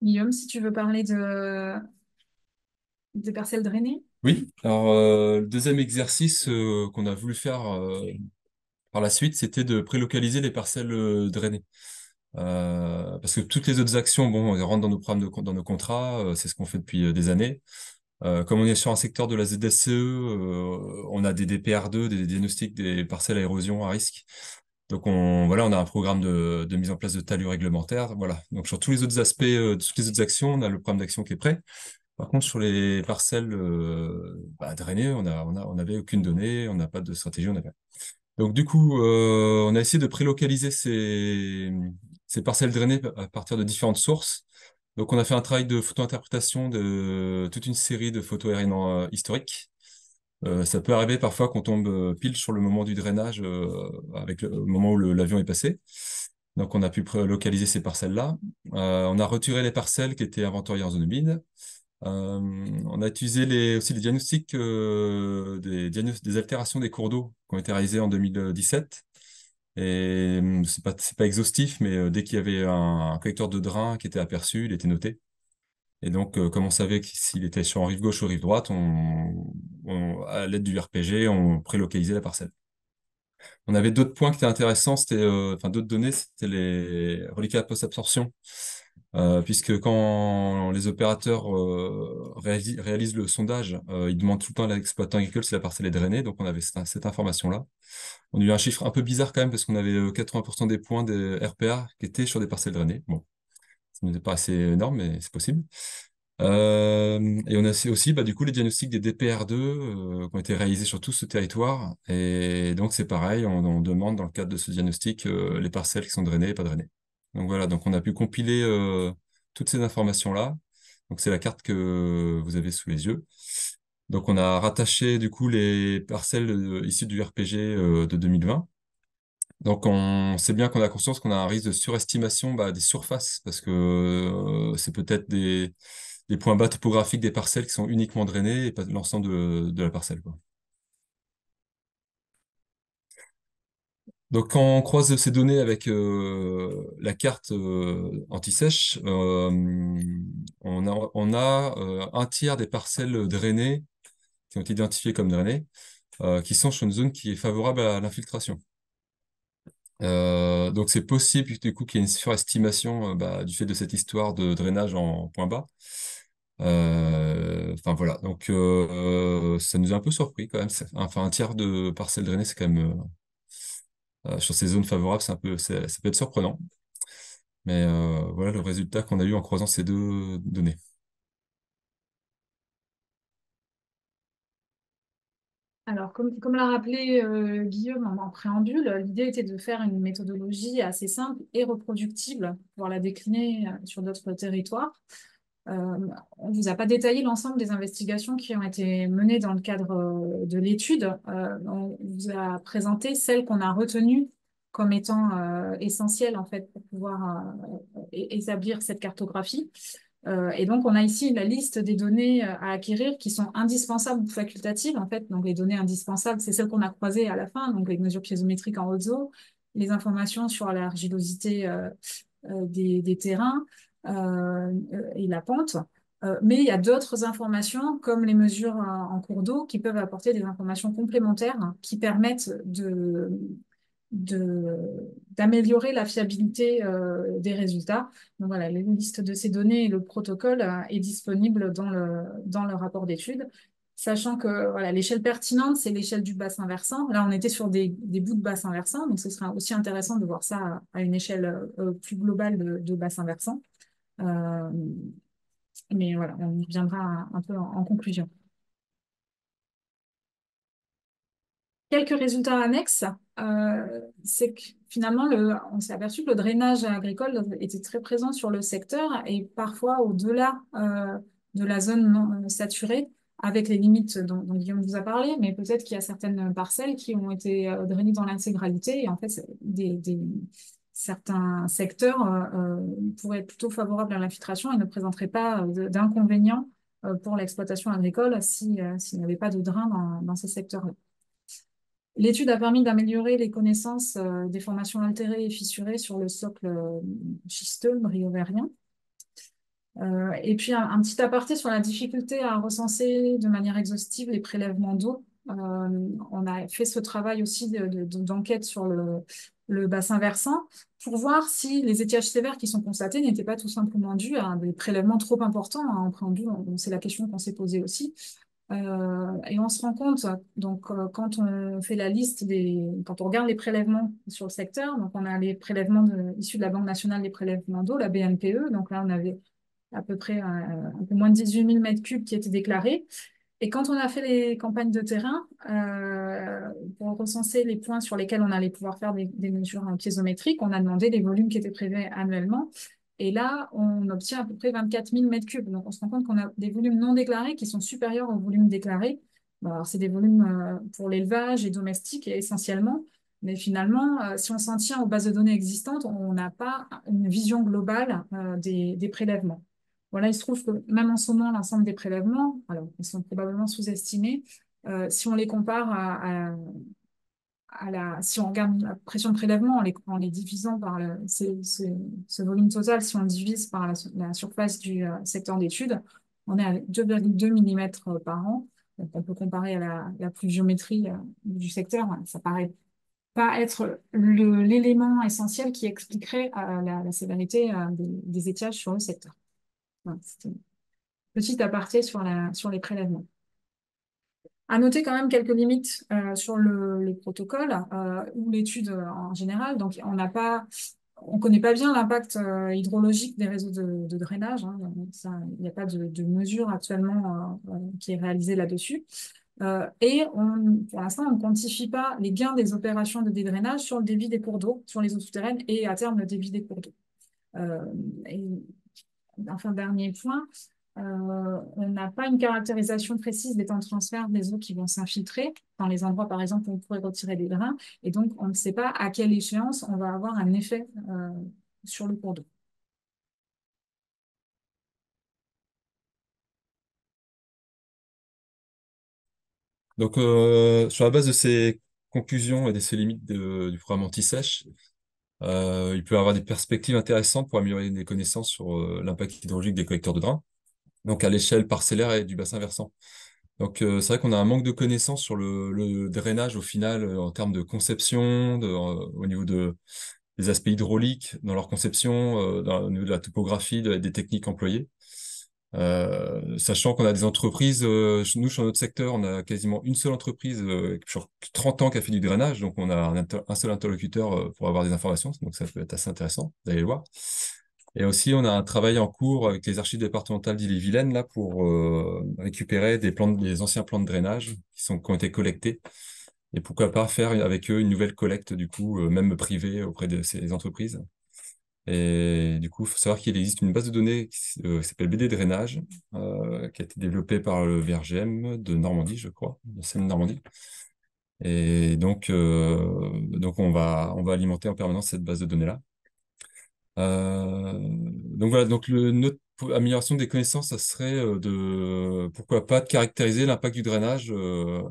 Guillaume, si tu veux parler de... des parcelles drainées? Oui, alors euh, le deuxième exercice euh, qu'on a voulu faire euh, par la suite, c'était de prélocaliser les parcelles euh, drainées. Euh, parce que toutes les autres actions, bon, elles rentrent dans nos programmes, de, dans nos contrats, euh, c'est ce qu'on fait depuis euh, des années. Euh, comme on est sur un secteur de la Z S C E, euh, on a des D P R deux, des diagnostics des parcelles à érosion à risque. Donc on, voilà, on a un programme de, de mise en place de talus réglementaires. Voilà. Donc sur tous les autres aspects, euh, toutes les autres actions, on a le programme d'action qui est prêt. Par contre, sur les parcelles euh, bah, drainées, on a, on a, on avait aucune donnée, on n'a pas de stratégie, on n'a pas. Donc du coup, euh, on a essayé de prélocaliser ces, ces parcelles drainées à partir de différentes sources. Donc on a fait un travail de photo-interprétation de toute une série de photos aériennes historiques. Euh, ça peut arriver parfois qu'on tombe pile sur le moment du drainage, euh, avec le, le moment où l'avion est passé. Donc on a pu prélocaliser ces parcelles-là. Euh, on a retiré les parcelles qui étaient inventoriées en zone humide. Euh, on a utilisé les, aussi les diagnostics euh, des, des altérations des cours d'eau qui ont été réalisés en deux mille dix-sept. Et c'est pas, c'est pas exhaustif, mais euh, dès qu'il y avait un, un collecteur de drain qui était aperçu, il était noté. Et donc, euh, comme on savait s'il était sur en rive gauche ou rive droite, on, on, à l'aide du R P G, on prélocalisait la parcelle. On avait d'autres points qui étaient intéressants, c'était, euh, enfin d'autres données, c'était les reliquats post-absorption. Euh, puisque quand les opérateurs euh, réalis réalisent le sondage, euh, ils demandent tout le temps à l'exploitant agricole si la parcelle est drainée, donc on avait cette, cette information-là. On a eu un chiffre un peu bizarre quand même, parce qu'on avait quatre-vingts pour cent des points des R P A qui étaient sur des parcelles drainées. Bon, ça ne nous pas assez énorme, mais c'est possible. Euh, et on a aussi bah, du coup, les diagnostics des D P R deux euh, qui ont été réalisés sur tout ce territoire, et donc c'est pareil, on, on demande dans le cadre de ce diagnostic euh, les parcelles qui sont drainées et pas drainées. Donc voilà, donc on a pu compiler euh, toutes ces informations-là. Donc c'est la carte que vous avez sous les yeux. Donc on a rattaché du coup les parcelles euh, issues du R P G euh, de deux mille vingt. Donc on sait bien qu'on a conscience qu'on a un risque de surestimation bah, des surfaces, parce que euh, c'est peut-être des, des points bas topographiques des parcelles qui sont uniquement drainés et pas l'ensemble de, de la parcelle, quoi. Donc, quand on croise ces données avec euh, la carte euh, anti-sèche, euh, on a, on a euh, un tiers des parcelles drainées, qui ont été identifiées comme drainées, euh, qui sont sur une zone qui est favorable à l'infiltration. Euh, donc, c'est possible du coup qu'il y ait une surestimation euh, bah, du fait de cette histoire de drainage en point bas. Euh, enfin, voilà. Donc, euh, ça nous a un peu surpris quand même. Enfin, un tiers de parcelles drainées, c'est quand même... Euh, euh, sur ces zones favorables, c'est un peu, c'est, ça peut être surprenant. Mais euh, voilà le résultat qu'on a eu en croisant ces deux données. Alors, comme, comme l'a rappelé euh, Guillaume en, en préambule, l'idée était de faire une méthodologie assez simple et reproductible, pour la décliner euh, sur d'autres territoires. Euh, on ne vous a pas détaillé l'ensemble des investigations qui ont été menées dans le cadre euh, de l'étude. Euh, on vous a présenté celles qu'on a retenues comme étant euh, essentielles en fait, pour pouvoir euh, établir cette cartographie. Euh, et donc, on a ici la liste des données à acquérir qui sont indispensables ou facultatives. En fait, donc les données indispensables, c'est celles qu'on a croisées à la fin, donc les mesures piézométriques en haute zone, les informations sur l'argilosité euh, des, des terrains euh, et la pente. Euh, mais il y a d'autres informations, comme les mesures en cours d'eau, qui peuvent apporter des informations complémentaires hein, qui permettent de... de d'améliorer la fiabilité euh, des résultats. Donc voilà, la liste de ces données et le protocole euh, est disponible dans le dans le rapport d'étude, sachant que voilà, l'échelle pertinente, c'est l'échelle du bassin versant. Là, on était sur des des bouts de bassin versant, donc ce sera aussi intéressant de voir ça à, à une échelle euh, plus globale de, de bassin versant. Euh, mais voilà, on y reviendra un, un peu en, en conclusion. Quelques résultats annexes, euh, c'est que finalement, le, on s'est aperçu que le drainage agricole était très présent sur le secteur et parfois au-delà euh, de la zone non saturée, avec les limites dont, dont Guillaume vous a parlé, mais peut-être qu'il y a certaines parcelles qui ont été euh, drainées dans l'intégralité et en fait, des, des, certains secteurs euh, pourraient être plutôt favorables à l'infiltration et ne présenteraient pas euh, d'inconvénients euh, pour l'exploitation agricole s'il euh, s'il n'y avait pas de drain dans, dans ces secteurs-là. L'étude a permis d'améliorer les connaissances euh, des formations altérées et fissurées sur le socle euh, schisteux briovérien. Euh, et puis, un, un petit aparté sur la difficulté à recenser de manière exhaustive les prélèvements d'eau. Euh, on a fait ce travail aussi de, de, de, d'enquête sur le, le bassin versant pour voir si les étiages sévères qui sont constatés n'étaient pas tout simplement dus à des prélèvements trop importants. Hein, en préambule, c'est la question qu'on s'est posée aussi. Euh, et on se rend compte, donc euh, quand on fait la liste des, quand on regarde les prélèvements sur le secteur, donc on a les prélèvements de, issus de la Banque nationale des prélèvements d'eau, la B N P E. Donc là, on avait à peu près un, un peu moins de dix-huit mille mètres cubes qui étaient déclarés. Et quand on a fait les campagnes de terrain euh, pour recenser les points sur lesquels on allait pouvoir faire des, des mesures piézométriques, on a demandé les volumes qui étaient prélevés annuellement. Et là, on obtient à peu près vingt-quatre mille mètres cubes. Donc, on se rend compte qu'on a des volumes non déclarés qui sont supérieurs aux volumes déclarés. Alors, c'est des volumes pour l'élevage et domestique essentiellement. Mais finalement, si on s'en tient aux bases de données existantes, on n'a pas une vision globale des, des prélèvements. Voilà, il se trouve que même en sommant l'ensemble des prélèvements, alors ils sont probablement sous-estimés, euh, si on les compare à... à À la, si on regarde la pression de prélèvement en les, en les divisant par le, c'est, c'est, ce volume total, si on le divise par la, la surface du euh, secteur d'étude, on est à deux virgule deux millimètres par an. Donc on peut comparer à la, la pluviométrie euh, du secteur. Ça ne paraît pas être le, l'élément essentiel qui expliquerait euh, la, la sévérité euh, des, des étiages sur le secteur. Voilà, c'était une petite aparté sur, la, sur les prélèvements. À noter quand même quelques limites euh, sur le, le protocole euh, ou l'étude euh, en général. Donc, on n'a pas, on connaît pas bien l'impact euh, hydrologique des réseaux de, de drainage. Hein. Ça, il n'y a pas de, de mesure actuellement euh, qui est réalisée là-dessus. Euh, et on, pour l'instant, on ne quantifie pas les gains des opérations de dédrainage sur le débit des cours d'eau, sur les eaux souterraines et à terme le débit des cours d'eau. Euh, et, enfin, dernier point. Euh, on n'a pas une caractérisation précise des temps de transfert des eaux qui vont s'infiltrer dans les endroits, par exemple, où on pourrait retirer des drains. Et donc, on ne sait pas à quelle échéance on va avoir un effet euh, sur le cours d'eau. Donc, euh, sur la base de ces conclusions et de ces limites de, du programme Antiseiche, euh, il peut y avoir des perspectives intéressantes pour améliorer les connaissances sur euh, l'impact hydrologique des collecteurs de drains. Donc à l'échelle parcellaire et du bassin versant. Donc euh, c'est vrai qu'on a un manque de connaissances sur le, le drainage au final euh, en termes de conception, de, euh, au niveau de, des aspects hydrauliques dans leur conception, euh, dans, au niveau de la topographie, de, des techniques employées. Euh, sachant qu'on a des entreprises, euh, nous, sur notre secteur, on a quasiment une seule entreprise euh, sur trente ans qui a fait du drainage, donc on a un, inter- un seul interlocuteur euh, pour avoir des informations, donc ça peut être assez intéressant d'aller voir. Et aussi, on a un travail en cours avec les archives départementales d'Ille-et-Vilaine là, pour euh, récupérer des, plans de, des anciens plans de drainage qui, sont, qui ont été collectés, et pourquoi pas faire avec eux une nouvelle collecte, du coup, euh, même privée auprès de ces entreprises. Et du coup, il faut savoir qu'il existe une base de données qui, euh, qui s'appelle B D Drainage, euh, qui a été développée par le V R G M de Normandie, je crois, de Seine Normandie. Et donc, euh, donc on va, on va alimenter en permanence cette base de données-là. Euh, donc voilà, donc le, notre amélioration des connaissances, ça serait de, pourquoi pas, de caractériser l'impact du drainage euh,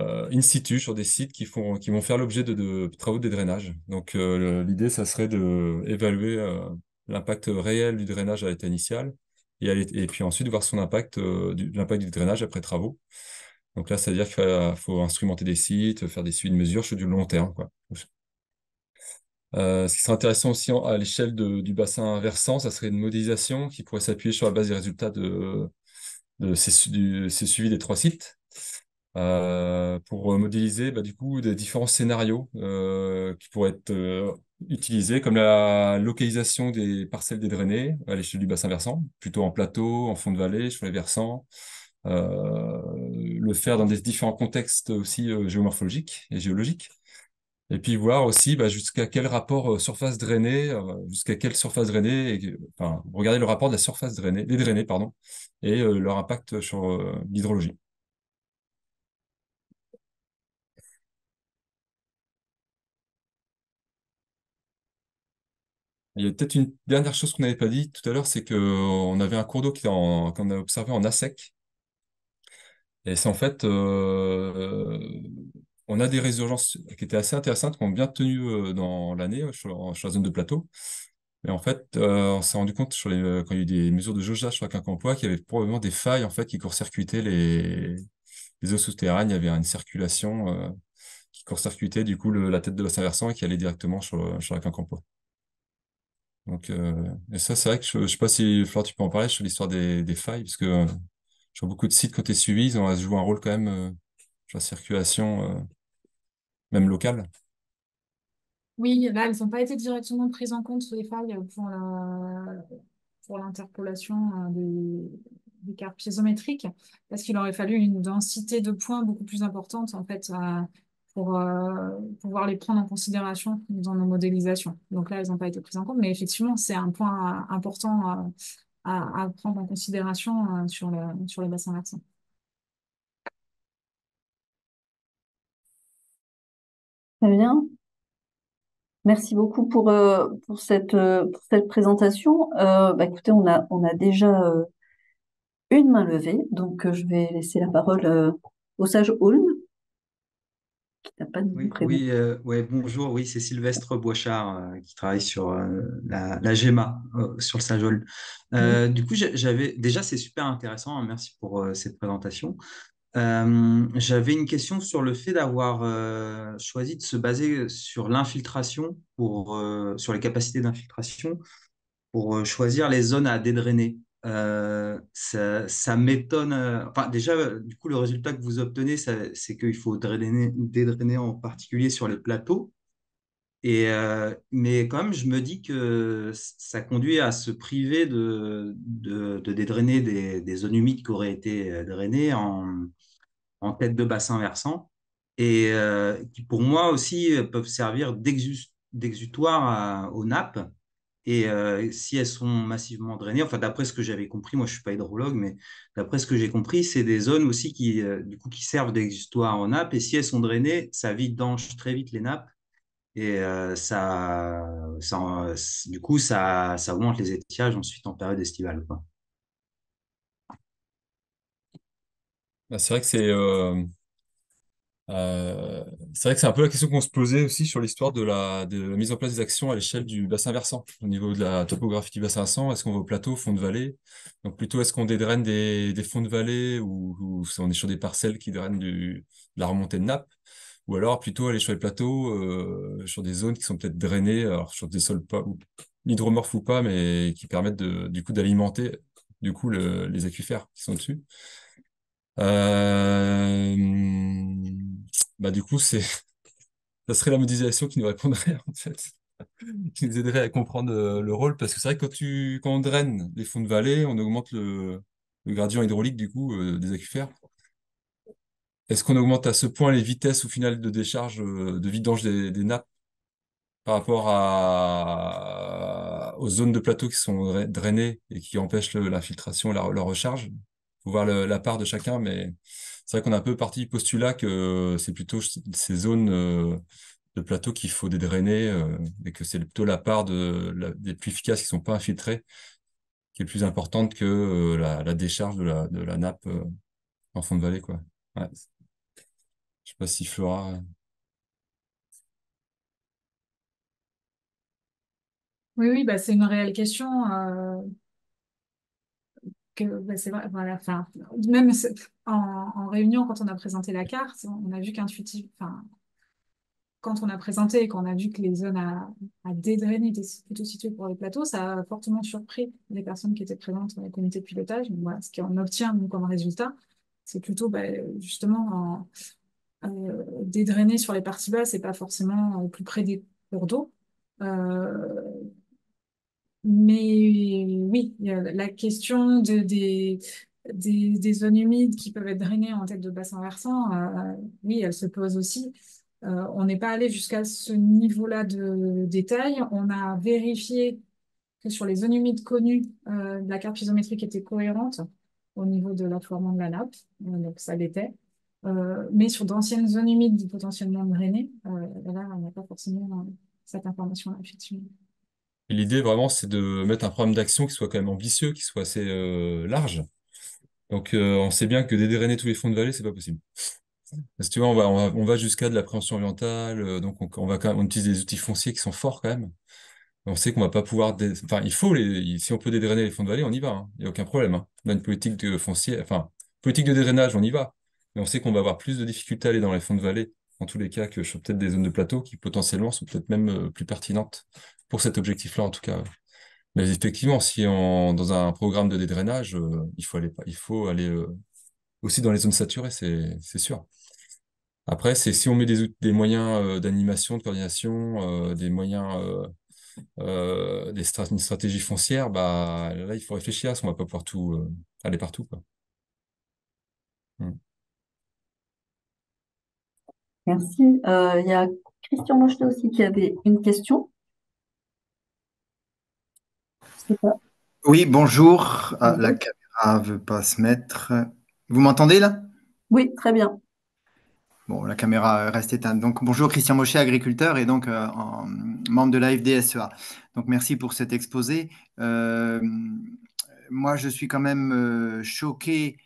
Euh, in situ sur des sites qui font qui vont faire l'objet de, de travaux de drainage. Donc euh, l'idée ça serait de évaluer euh, l'impact réel du drainage à l'état initial et à l'état, et puis ensuite voir son impact euh, du, l'impact du drainage après travaux. Donc là, c'est-à-dire qu'il faut, faut instrumenter des sites, faire des suivis de mesures sur du long terme, quoi. Euh, ce qui serait intéressant aussi en, à l'échelle de, du bassin versant, ça serait une modélisation qui pourrait s'appuyer sur la base des résultats de de ces, du, ces suivis des trois sites. Euh, pour modéliser bah, du coup des différents scénarios euh, qui pourraient être euh, utilisés, comme la localisation des parcelles dédrainées à l'échelle du bassin versant, plutôt en plateau, en fond de vallée, sur les versants, euh, le faire dans des différents contextes aussi euh, géomorphologiques et géologiques, et puis voir aussi bah, jusqu'à quel rapport euh, surface drainée, euh, jusqu'à quelle surface drainée, et, enfin, regarder le rapport de la surface drainée, des drainées, pardon, et euh, leur impact sur euh, l'hydrologie. Il y a peut-être une dernière chose qu'on n'avait pas dit tout à l'heure, c'est qu'on avait un cours d'eau qu'on a observé en A sec. Et c'est en fait, euh, on a des résurgences qui étaient assez intéressantes, qui ont bien tenu dans l'année sur, sur la zone de plateau. Mais en fait, euh, on s'est rendu compte, sur les, quand il y a eu des mesures de jaugeage sur la Quincampoix, qu'il y avait probablement des failles en fait, qui court-circuitaient les, les eaux souterraines. Il y avait une circulation euh, qui court-circuitait du coup, le, la tête de bassin versant et qui allait directement sur, sur la Quincampoix. Donc, euh, et ça, c'est vrai que je ne sais pas si, Flore, tu peux en parler sur l'histoire des, des failles, parce que euh, sur beaucoup de sites, quand tu es suivi, ils ont joué un rôle quand même euh, sur la circulation, euh, même locale. Oui, là, elles n'ont pas été directement prises en compte, les failles, pour la, pour l'interpolation des, des cartes piézométriques, parce qu'il aurait fallu une densité de points beaucoup plus importante, en fait, à, pour euh, pouvoir les prendre en considération dans nos modélisations. Donc là, elles n'ont pas été prises en compte, mais effectivement, c'est un point important à, à, à prendre en considération sur le, sur le bassin versant. Très bien. Merci beaucoup pour, euh, pour, cette, euh, pour cette présentation. Euh, bah, écoutez, on a, on a déjà euh, une main levée, donc euh, je vais laisser la parole euh, au sage Aulne. Pas de oui, oui euh, ouais, bonjour, oui, c'est Sylvestre Boichard euh, qui travaille sur euh, la, la GEMA, euh, sur le sage Aulne. Euh, oui. Du coup, j'avais déjà, c'est super intéressant, hein, merci pour euh, cette présentation. Euh, j'avais une question sur le fait d'avoir euh, choisi de se baser sur l'infiltration, pour, euh, sur les capacités d'infiltration, pour euh, choisir les zones à dédrainer. Euh, ça, ça m'étonne. Enfin, déjà, du coup, le résultat que vous obtenez, ça, c'est qu'il faut drainer, dédrainer en particulier sur les plateaux. Et, euh, mais quand même, je me dis que ça conduit à se priver de, de, de dédrainer des, des zones humides qui auraient été drainées en, en tête de bassin versant et euh, qui, pour moi aussi, peuvent servir d'exu, d'exutoire à, aux nappes. Et euh, si elles sont massivement drainées, enfin d'après ce que j'avais compris, moi je ne suis pas hydrologue, mais d'après ce que j'ai compris, c'est des zones aussi qui, euh, du coup, qui servent d'exutoire en nappe. Et si elles sont drainées, ça vidange très vite les nappes. Et euh, ça, ça, euh, du coup, ça, ça augmente les étiages ensuite en période estivale, quoi. C'est vrai que c'est... Euh... Euh, c'est vrai que c'est un peu la question qu'on se posait aussi sur l'histoire de la, de la mise en place des actions à l'échelle du bassin versant, au niveau de la topographie du bassin versant. Est-ce qu'on va au plateau, fond de vallée? Donc plutôt, est-ce qu'on dédraine des, des fonds de vallée ou, ou on est sur des parcelles qui drainent du, de la remontée de nappe? Ou alors plutôt aller sur les plateaux, euh, sur des zones qui sont peut-être drainées, alors sur des sols pas, ou, hydromorphes ou pas, mais qui permettent de, du coup d'alimenter du coup, le, les aquifères qui sont dessus. Euh, bah, du coup, c'est ça serait la modélisation qui nous répondrait, en fait, qui nous aiderait à comprendre le rôle, parce que c'est vrai que quand, tu, quand on draine les fonds de vallée, on augmente le, le gradient hydraulique, du coup, euh, des aquifères. Est-ce qu'on augmente à ce point les vitesses au final de décharge, de vidange des, des nappes par rapport à, aux zones de plateau qui sont drainées et qui empêchent le, la filtration et la, la recharge? Il faut voir le, la part de chacun, mais c'est vrai qu'on a un peu parti du postulat que c'est plutôt ces zones de plateau qu'il faut dédrainer et que c'est plutôt la part de, la, des pluies efficaces qui ne sont pas infiltrées qui est plus importante que la, la décharge de la, de la nappe en fond de vallée, quoi. Ouais. Je sais pas si Flora... Oui, oui, bah, c'est une réelle question. Euh, que, bah, c'est vrai, voilà, enfin, même en, en réunion, quand on a présenté la carte, on a vu qu'intuitivement, enfin, quand on a présenté et qu'on a vu que les zones à, à dédrainer étaient plutôt situées pour les plateaux, ça a fortement surpris les personnes qui étaient présentes dans les comités de pilotage. Donc, voilà, ce qu'on obtient nous, comme résultat, c'est plutôt bah, justement euh, euh, dédrainer sur les parties basses et pas forcément euh, plus près des cours d'eau. Euh, mais oui, il y a la question de, des, des, des zones humides qui peuvent être drainées en tête de bassin versant, euh, oui, elle se pose aussi. Euh, on n'est pas allé jusqu'à ce niveau-là de détail. On a vérifié que sur les zones humides connues, euh, la carte piézométrique était cohérente au niveau de l'affleurement de la nappe, donc ça l'était. Euh, mais sur d'anciennes zones humides potentiellement drainées, euh, là, on n'a pas forcément cette information-là, effectivement. Et l'idée, vraiment, c'est de mettre un programme d'action qui soit quand même ambitieux, qui soit assez euh, large. Donc, euh, on sait bien que dédrainer tous les fonds de vallée, ce n'est pas possible. Parce que tu vois, on va, on va, on va jusqu'à de l'appréhension ambientale, euh, donc on, on, va quand même, on utilise des outils fonciers qui sont forts quand même. On sait qu'on ne va pas pouvoir... Dé... Enfin, il faut... Les... Si on peut dédrainer les fonds de vallée, on y va. Hein. Il n'y a aucun problème. Hein. On a une politique de foncier... Enfin, politique de dédrainage, on y va. Mais on sait qu'on va avoir plus de difficultés à aller dans les fonds de vallée, en tous les cas, que sur peut-être des zones de plateau qui, potentiellement, sont peut-être même euh, plus pertinentes pour cet objectif-là, en tout cas. Ouais. Mais effectivement, si on... dans un programme de dédrainage, euh, il faut aller, il faut aller euh... aussi dans les zones saturées, c'est sûr. Après, c'est si on met des, des moyens euh, d'animation, de coordination, euh, des moyens... Euh... Euh, des strat une stratégie foncière, bah, là, il faut réfléchir à ce qu'on ne va pas pouvoir tout, euh, aller partout. Quoi. Hmm. Merci. Il euh, y a Christian Mochet aussi qui avait une question. Oui, bonjour. Ah, la caméra ne veut pas se mettre. Vous m'entendez là? Oui, très bien. Bon, la caméra reste éteinte. Donc, bonjour, Christian Mochet, agriculteur et donc euh, en, membre de l'A F D S E A. Donc, merci pour cet exposé. Euh, moi, je suis quand même euh, choqué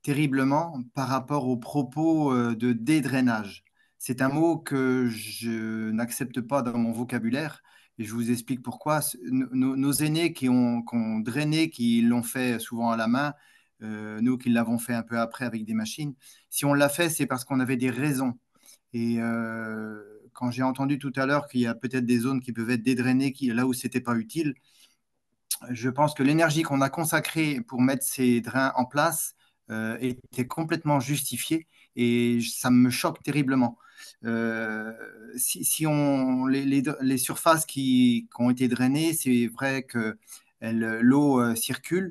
terriblement par rapport aux propos euh, de dédrainage. C'est un mot que je n'accepte pas dans mon vocabulaire et je vous explique pourquoi. Nos, nos aînés qui ont, qui ont drainé, qui l'ont fait souvent à la main, Euh, nous qui l'avons fait un peu après avec des machines. Si on l'a fait, c'est parce qu'on avait des raisons. Et euh, quand j'ai entendu tout à l'heure qu'il y a peut-être des zones qui peuvent être dédrainées qui, là où ce n'était pas utile, je pense que l'énergie qu'on a consacrée pour mettre ces drains en place euh, était complètement justifiée et ça me choque terriblement. Euh, si, si on, les, les, les surfaces qui, qui ont été drainées, c'est vrai que l'eau euh, circule.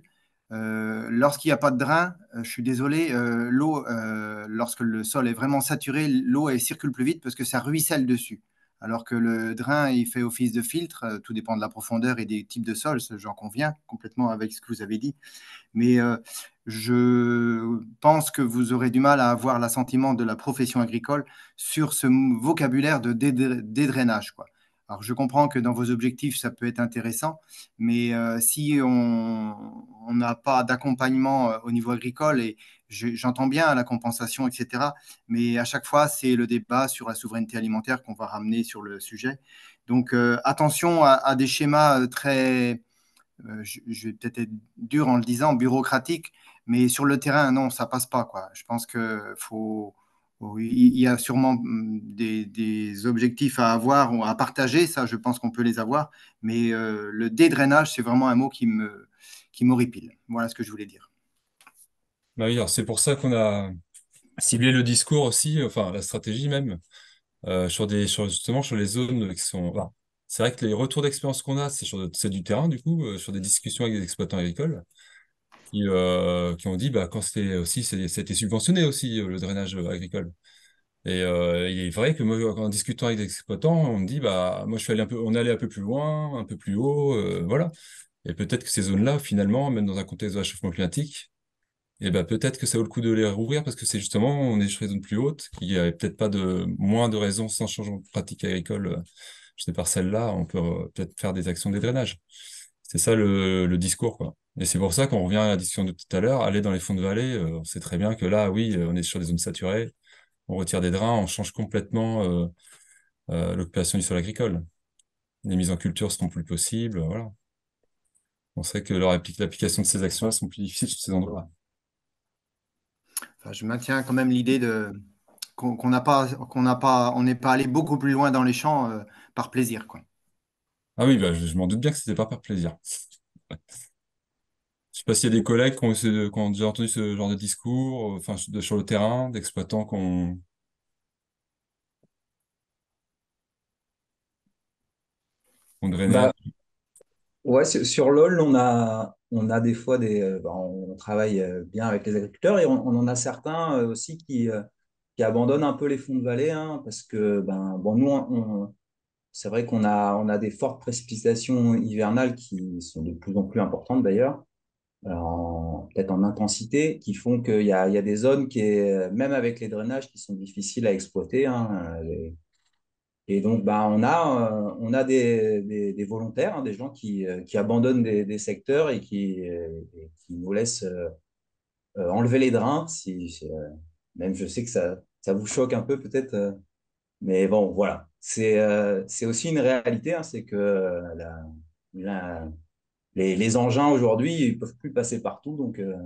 Euh, lorsqu'il n'y a pas de drain, euh, je suis désolé, euh, l'eau, euh, lorsque le sol est vraiment saturé, l'eau circule plus vite parce que ça ruisselle dessus. Alors que le drain, il fait office de filtre, euh, tout dépend de la profondeur et des types de sols, j'en conviens complètement avec ce que vous avez dit. Mais euh, je pense que vous aurez du mal à avoir l'assentiment de la profession agricole sur ce vocabulaire de dédrainage, quoi. Alors, je comprends que dans vos objectifs, ça peut être intéressant, mais euh, si on n'a pas d'accompagnement euh, au niveau agricole, et j'entends bien la compensation, et cetera, mais à chaque fois, c'est le débat sur la souveraineté alimentaire qu'on va ramener sur le sujet. Donc, euh, attention à, à des schémas très, euh, je, je vais peut-être être dur en le disant, bureaucratiques, mais sur le terrain, non, ça ne passe pas, quoi. Je pense qu'il faut... Oui, il y a sûrement des, des objectifs à avoir ou à partager, ça je pense qu'on peut les avoir, mais euh, le dédrainage c'est vraiment un mot qui me, qui m'horripile. Voilà ce que je voulais dire. Bah oui, c'est pour ça qu'on a ciblé le discours aussi, enfin la stratégie même, euh, sur des, sur, justement sur les zones qui sont... Bah, c'est vrai que les retours d'expérience qu'on a, c'est sur c'est du terrain, du coup, euh, sur des discussions avec des exploitants agricoles qui, euh, qui ont dit bah, quand c'était aussi, c'était subventionné aussi, le drainage agricole. Et euh, il est vrai que moi, en discutant avec des exploitants, on me dit bah, moi, je suis allé un peu, on est allé un peu plus loin, un peu plus haut, euh, voilà. Et peut-être que ces zones-là, finalement, même dans un contexte de réchauffement climatique, et eh ben, peut-être que ça vaut le coup de les rouvrir parce que c'est justement, on est sur les zones plus hautes, qu'il n'y avait peut-être pas de moins de raisons sans changement de pratique agricole. Ces parcelles-là, on peut euh, peut-être faire des actions de drainage. C'est ça le, le discours, quoi. Et c'est pour ça qu'on revient à la discussion de tout à l'heure, aller dans les fonds de vallée, euh, on sait très bien que là, oui, on est sur des zones saturées, on retire des drains, on change complètement euh, euh, l'occupation du sol agricole. Les mises en culture seront plus possibles, euh, voilà. On sait que leur appli- l'application de ces actions-là sont plus difficiles sur ces endroits-là. Enfin, je maintiens quand même l'idée de... qu'on qu'on n'a pas, qu'on n'a pas, on n'est pas allé beaucoup plus loin dans les champs euh, par plaisir, quoi. Ah oui, bah, je, je m'en doute bien que c'était pas par plaisir. Je sais pas s'il y a des collègues qui ont, qui ont déjà entendu ce genre de discours, enfin de, sur le terrain, d'exploitants qu'on... qu'on drainait. Bah, ouais, sur l'Aulne, on a, on a des fois des, euh, on travaille bien avec les agriculteurs et on, on en a certains euh, aussi qui euh, qui abandonnent un peu les fonds de vallée, hein, parce que ben, bon, nous, on, c'est vrai qu'on a, on a des fortes précipitations hivernales qui sont de plus en plus importantes d'ailleurs, en, peut-être en intensité, qui font qu'il y a, il y a des zones qui, est, même avec les drainages, qui sont difficiles à exploiter. Hein, les, et donc, ben, on a, on a des, des, des volontaires, hein, des gens qui, qui abandonnent des, des secteurs et qui, et qui nous laissent enlever les drains, si... si même je sais que ça, ça vous choque un peu peut-être, euh, mais bon, voilà. C'est, euh, c'est aussi une réalité, hein, c'est que euh, la, la, les, les engins aujourd'hui, ils ne peuvent plus passer partout. Donc, il euh,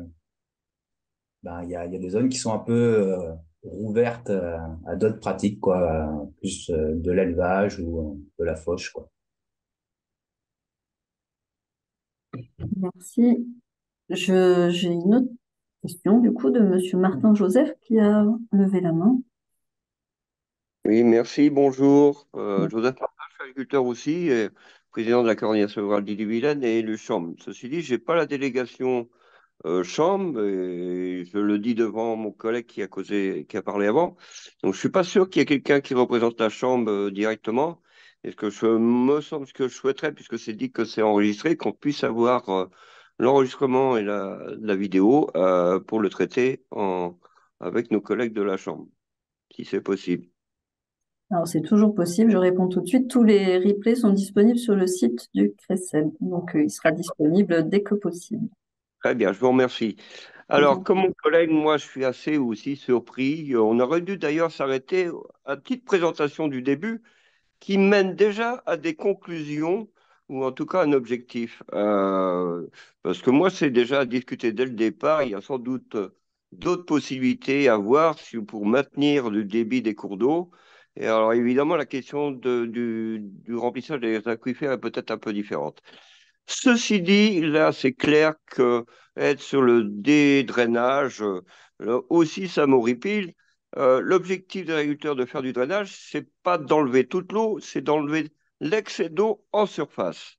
ben, y a, y a des zones qui sont un peu euh, rouvertes euh, à d'autres pratiques, quoi, plus euh, de l'élevage ou euh, de la fauche, quoi. Merci. Je, j'ai une autre question du coup de Monsieur Martin Joseph qui a levé la main. Oui, merci, bonjour. Euh, Joseph Martin, je suis agriculteur aussi, et président de la coordination rurale d'Ille-et-Vilaine et élu Chambre. Ceci dit, je n'ai pas la délégation euh, Chambre, et je le dis devant mon collègue qui a causé, qui a parlé avant. Donc, je ne suis pas sûr qu'il y ait quelqu'un qui représente la Chambre euh, directement. Et ce que je me semble, ce que je souhaiterais, puisque c'est dit que c'est enregistré, qu'on puisse avoir... Euh, l'enregistrement et la, la vidéo euh, pour le traiter en, avec nos collègues de la Chambre, si c'est possible. Alors, c'est toujours possible, je réponds tout de suite. Tous les replays sont disponibles sur le site du Creseb, donc euh, il sera disponible dès que possible. Très bien, je vous remercie. Alors, mmh. comme mon collègue, moi, je suis assez aussi surpris. On aurait dû d'ailleurs s'arrêter à une petite présentation du début qui mène déjà à des conclusions ou en tout cas un objectif. Euh, parce que moi, c'est déjà discuté dès le départ. Il y a sans doute d'autres possibilités à voir pour maintenir le débit des cours d'eau. Et alors, évidemment, la question de, du, du remplissage des aquifères est peut-être un peu différente. Ceci dit, là, c'est clair que être sur le dédrainage, là aussi, ça m'horripile. Euh, l'objectif des agriculteurs de faire du drainage, c'est pas d'enlever toute l'eau, c'est d'enlever l'excès d'eau en surface.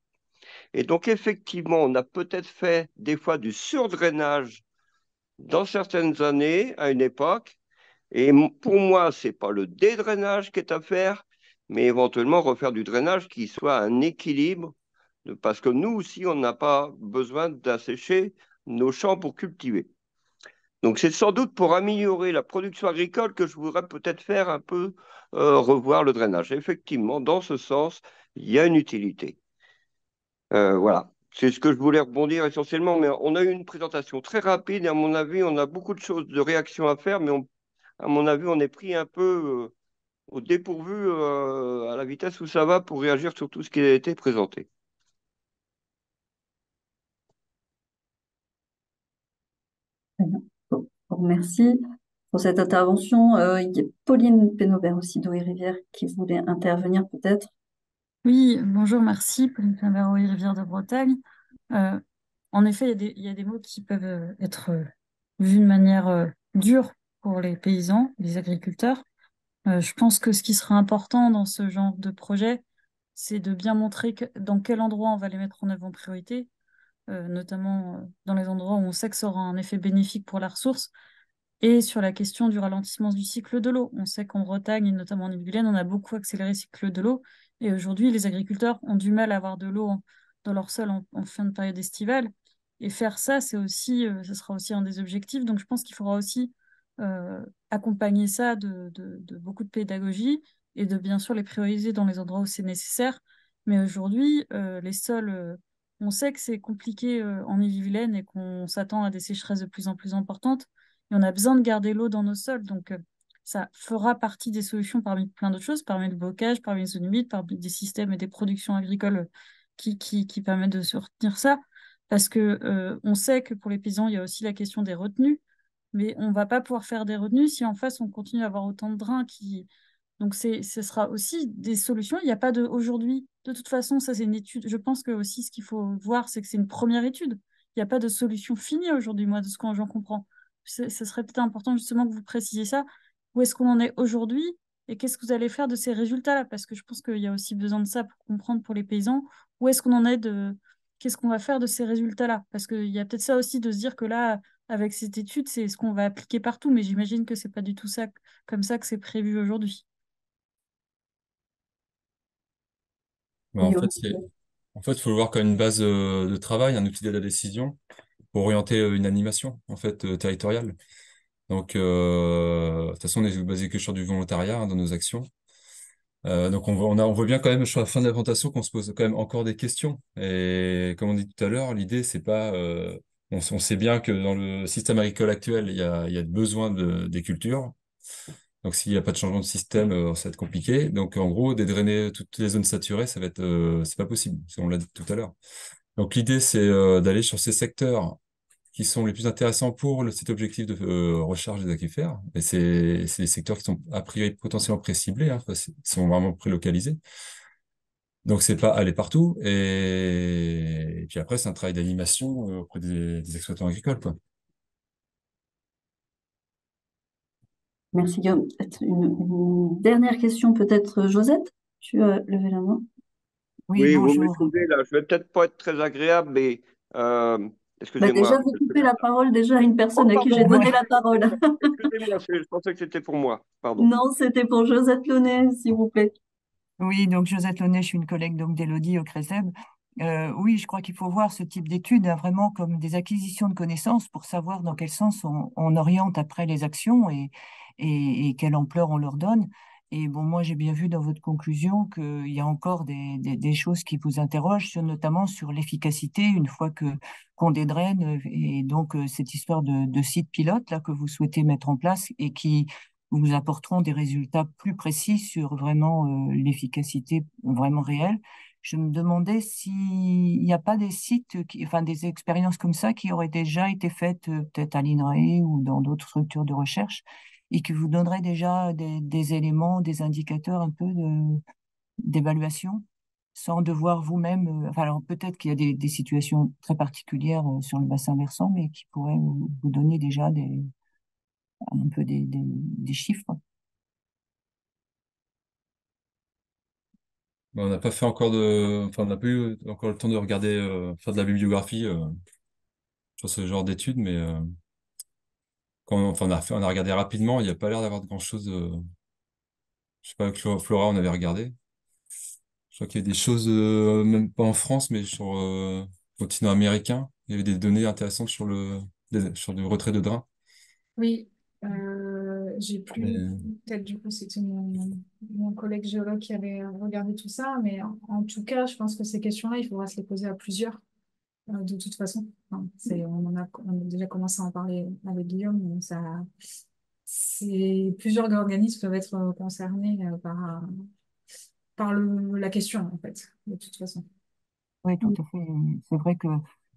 Et donc, effectivement, on a peut-être fait des fois du surdrainage dans certaines années, à une époque. Et pour moi, ce n'est pas le dédrainage qui est à faire, mais éventuellement refaire du drainage qui soit un équilibre, parce que nous aussi, on n'a pas besoin d'assécher nos champs pour cultiver. Donc, c'est sans doute pour améliorer la production agricole que je voudrais peut-être faire un peu euh, revoir le drainage. Effectivement, dans ce sens, il y a une utilité. Euh, voilà, c'est ce que je voulais rebondir essentiellement, mais on a eu une présentation très rapide et à mon avis, on a beaucoup de choses de réaction à faire, mais on, à mon avis, on est pris un peu euh, au dépourvu euh, à la vitesse où ça va pour réagir sur tout ce qui a été présenté. Merci pour cette intervention. Euh, il y a Pauline Pénobert aussi d'Oyer-Rivière qui voulait intervenir peut-être. Oui, bonjour, merci. Pauline Pénobert, Oyer-Rivière de Bretagne. Euh, En effet, il y a des, il y a des mots qui peuvent être vus de manière dure pour les paysans, les agriculteurs. Euh, je pense que ce qui sera important dans ce genre de projet, c'est de bien montrer que, dans quel endroit on va les mettre en œuvre en priorité, euh, notamment dans les endroits où on sait que ça aura un effet bénéfique pour la ressource, et sur la question du ralentissement du cycle de l'eau. On sait qu'en Bretagne, et notamment en Ille-et-Vilaine, on a beaucoup accéléré le cycle de l'eau, et aujourd'hui, les agriculteurs ont du mal à avoir de l'eau en, dans leur sol en, en fin de période estivale, et faire ça, c'est aussi, euh, ça sera aussi un des objectifs, donc je pense qu'il faudra aussi euh, accompagner ça de, de, de beaucoup de pédagogie, et de bien sûr les prioriser dans les endroits où c'est nécessaire. Mais aujourd'hui, euh, les sols, euh, on sait que c'est compliqué euh, en Ille-et-Vilaine et qu'on s'attend à des sécheresses de plus en plus importantes. Et on a besoin de garder l'eau dans nos sols. Donc, euh, ça fera partie des solutions parmi plein d'autres choses, parmi le bocage, parmi les zones humides, parmi des systèmes et des productions agricoles qui, qui, qui permettent de soutenir ça. Parce que euh, on sait que pour les paysans, il y a aussi la question des retenues. Mais on ne va pas pouvoir faire des retenues si en face, on continue à avoir autant de drains qui... Donc, c'est, ce sera aussi des solutions. Il n'y a pas de aujourd'hui. De toute façon, ça, c'est une étude. Je pense que aussi, ce qu'il faut voir, c'est que c'est une première étude. Il n'y a pas de solution finie aujourd'hui, moi, de ce que j'en comprends. Ce serait peut-être important, justement, que vous précisiez ça. Où est-ce qu'on en est aujourd'hui et qu'est-ce que vous allez faire de ces résultats-là? Parce que je pense qu'il y a aussi besoin de ça pour comprendre pour les paysans. Où est-ce qu'on en est de... Qu'est-ce qu'on va faire de ces résultats-là? Parce qu'il y a peut-être ça aussi de se dire que là, avec cette étude, c'est ce qu'on va appliquer partout. Mais j'imagine que ce n'est pas du tout ça, comme ça que c'est prévu aujourd'hui. Bah en fait, en fait, faut le voir comme une base euh, de travail, un outil d'aide à la décision pour orienter euh, une animation en fait euh, territoriale. Donc, euh, de toute façon, on est basé que sur du volontariat hein, dans nos actions. Euh, donc, on, on, a, on voit bien quand même sur la fin de la présentation qu'on se pose quand même encore des questions. Et comme on dit tout à l'heure, l'idée c'est pas, euh, on, on sait bien que dans le système agricole actuel, il y a, il y a besoin de, des cultures. Donc, s'il n'y a pas de changement de système, euh, ça va être compliqué. Donc, en gros, dédrainer toutes les zones saturées, ça va être, euh, c'est pas possible. On l'a dit tout à l'heure. Donc, l'idée, c'est euh, d'aller sur ces secteurs qui sont les plus intéressants pour le, cet objectif de euh, recharge des aquifères. Et c'est les secteurs qui sont a priori potentiellement pré-ciblés, hein, qui sont vraiment pré-localisés. Donc, c'est pas aller partout. Et, et puis après, c'est un travail d'animation euh, auprès des, des exploitants agricoles, quoi. Merci Guillaume. Une, une dernière question peut-être, Josette, tu as levé la main. Oui, oui vous me trouvez là. Je vais peut-être pas être très agréable, mais euh, excusez-moi. Bah déjà, vous coupez la parole déjà à une personne oh, à qui j'ai donné la parole. Excusez-moi, je pensais que c'était pour moi. Pardon. Non, c'était pour Josette Launay, s'il vous plaît. Oui, donc Josette Launay, je suis une collègue donc d'Elodie au Creseb. Euh, oui, je crois qu'il faut voir ce type d'études hein, vraiment comme des acquisitions de connaissances pour savoir dans quel sens on, on oriente après les actions et, et, et quelle ampleur on leur donne. Et bon, moi, j'ai bien vu dans votre conclusion qu'il y a encore des, des, des choses qui vous interrogent, sur, notamment sur l'efficacité une fois que qu'on dédraine et donc euh, cette histoire de, de site pilote là que vous souhaitez mettre en place et qui vous apporteront des résultats plus précis sur vraiment euh, l'efficacité vraiment réelle. Je me demandais s'il n'y a pas des sites, qui, enfin des expériences comme ça qui auraient déjà été faites peut-être à l'I N R A E ou dans d'autres structures de recherche et qui vous donneraient déjà des, des éléments, des indicateurs un peu d'évaluation sans devoir vous-même… Enfin, alors peut-être qu'il y a des, des situations très particulières sur le bassin versant mais qui pourraient vous, vous donner déjà des, un peu des, des, des chiffres. On n'a pas fait encore de, enfin, on n'a pas eu encore le temps de regarder, euh, faire de la bibliographie euh, sur ce genre d'études, mais euh, quand on, enfin, on a fait, on a regardé rapidement. Il n'y a pas l'air d'avoir de grand chose. Euh, je sais pas, avec Flora, on avait regardé. Je crois qu'il y a des choses, euh, même pas en France, mais sur euh, le continent américain, il y avait des données intéressantes sur le, des, sur le retrait de drains. Oui. Euh, j'ai plus, mais... peut-être du coup c'était mon, mon collègue géologue qui avait regardé tout ça, mais en, en tout cas je pense que ces questions-là il faudra se les poser à plusieurs euh, de toute façon. Enfin, c'est, on, en a, on a déjà commencé à en parler avec Guillaume, donc ça, c'est, plusieurs organismes peuvent être concernés euh, par, par le, la question en fait, de toute façon. Oui, tout à fait, c'est vrai que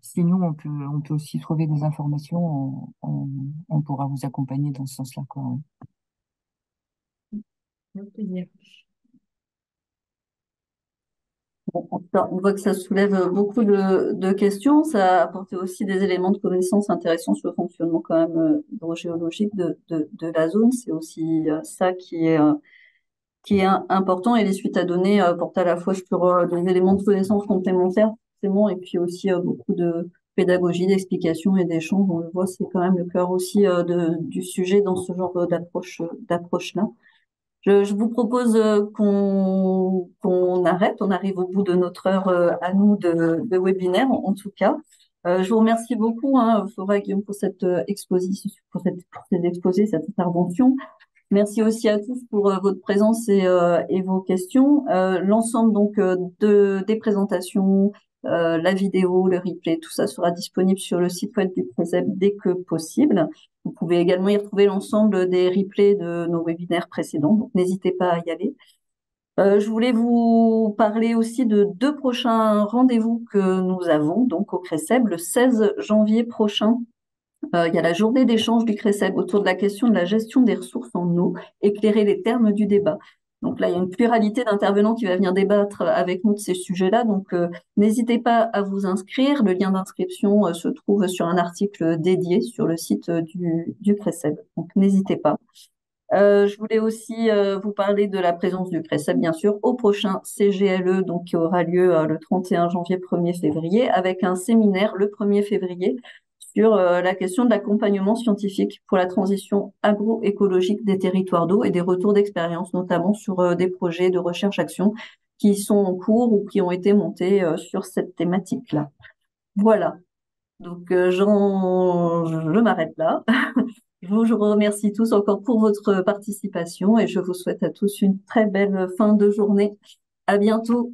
sinon, on peut, on peut aussi trouver des informations, on, on, on pourra vous accompagner dans ce sens-là. On voit que ça soulève beaucoup de, de questions. Ça a apporté aussi des éléments de connaissance intéressants sur le fonctionnement quand même hydrogéologique de, de, de la zone. C'est aussi ça qui est, qui est important. Et les suites à donner apportent à la fois sur des éléments de connaissance complémentaires, forcément, et puis aussi beaucoup de pédagogie, d'explication et d'échange. On le voit, c'est quand même le cœur aussi de, du sujet dans ce genre d'approche, d'approche-là. Je, je vous propose qu'on qu'on arrête. On arrive au bout de notre heure à nous de, de webinaire, en, en tout cas. Euh, je vous remercie beaucoup, hein, Flora et Guillaume, pour cette exposition, pour cette, pour cette exposé, cette intervention. Merci aussi à tous pour euh, votre présence et, euh, et vos questions. Euh, L'ensemble donc de des présentations, euh, la vidéo, le replay, tout ça sera disponible sur le site web du Creseb dès que possible. Vous pouvez également y retrouver l'ensemble des replays de nos webinaires précédents, donc n'hésitez pas à y aller. Euh, je voulais vous parler aussi de deux prochains rendez-vous que nous avons, donc au Creseb, le seize janvier prochain. Euh, il y a la journée d'échange du Creseb autour de la question de la gestion des ressources en eau, éclairer les termes du débat. Donc là, il y a une pluralité d'intervenants qui va venir débattre avec nous de ces sujets-là. Donc, euh, n'hésitez pas à vous inscrire. Le lien d'inscription euh, se trouve sur un article dédié sur le site du, du Creseb. Donc, n'hésitez pas. Euh, je voulais aussi euh, vous parler de la présence du Creseb, bien sûr, au prochain C G L E, donc qui aura lieu euh, le trente et un janvier, premier février, avec un séminaire le premier février sur euh, la question de l'accompagnement scientifique pour la transition agroécologique des territoires d'eau et des retours d'expérience, notamment sur euh, des projets de recherche-action qui sont en cours ou qui ont été montés euh, sur cette thématique-là. Voilà, donc euh, j'en... je m'arrête là. Je vous remercie tous encore pour votre participation et je vous souhaite à tous une très belle fin de journée. À bientôt.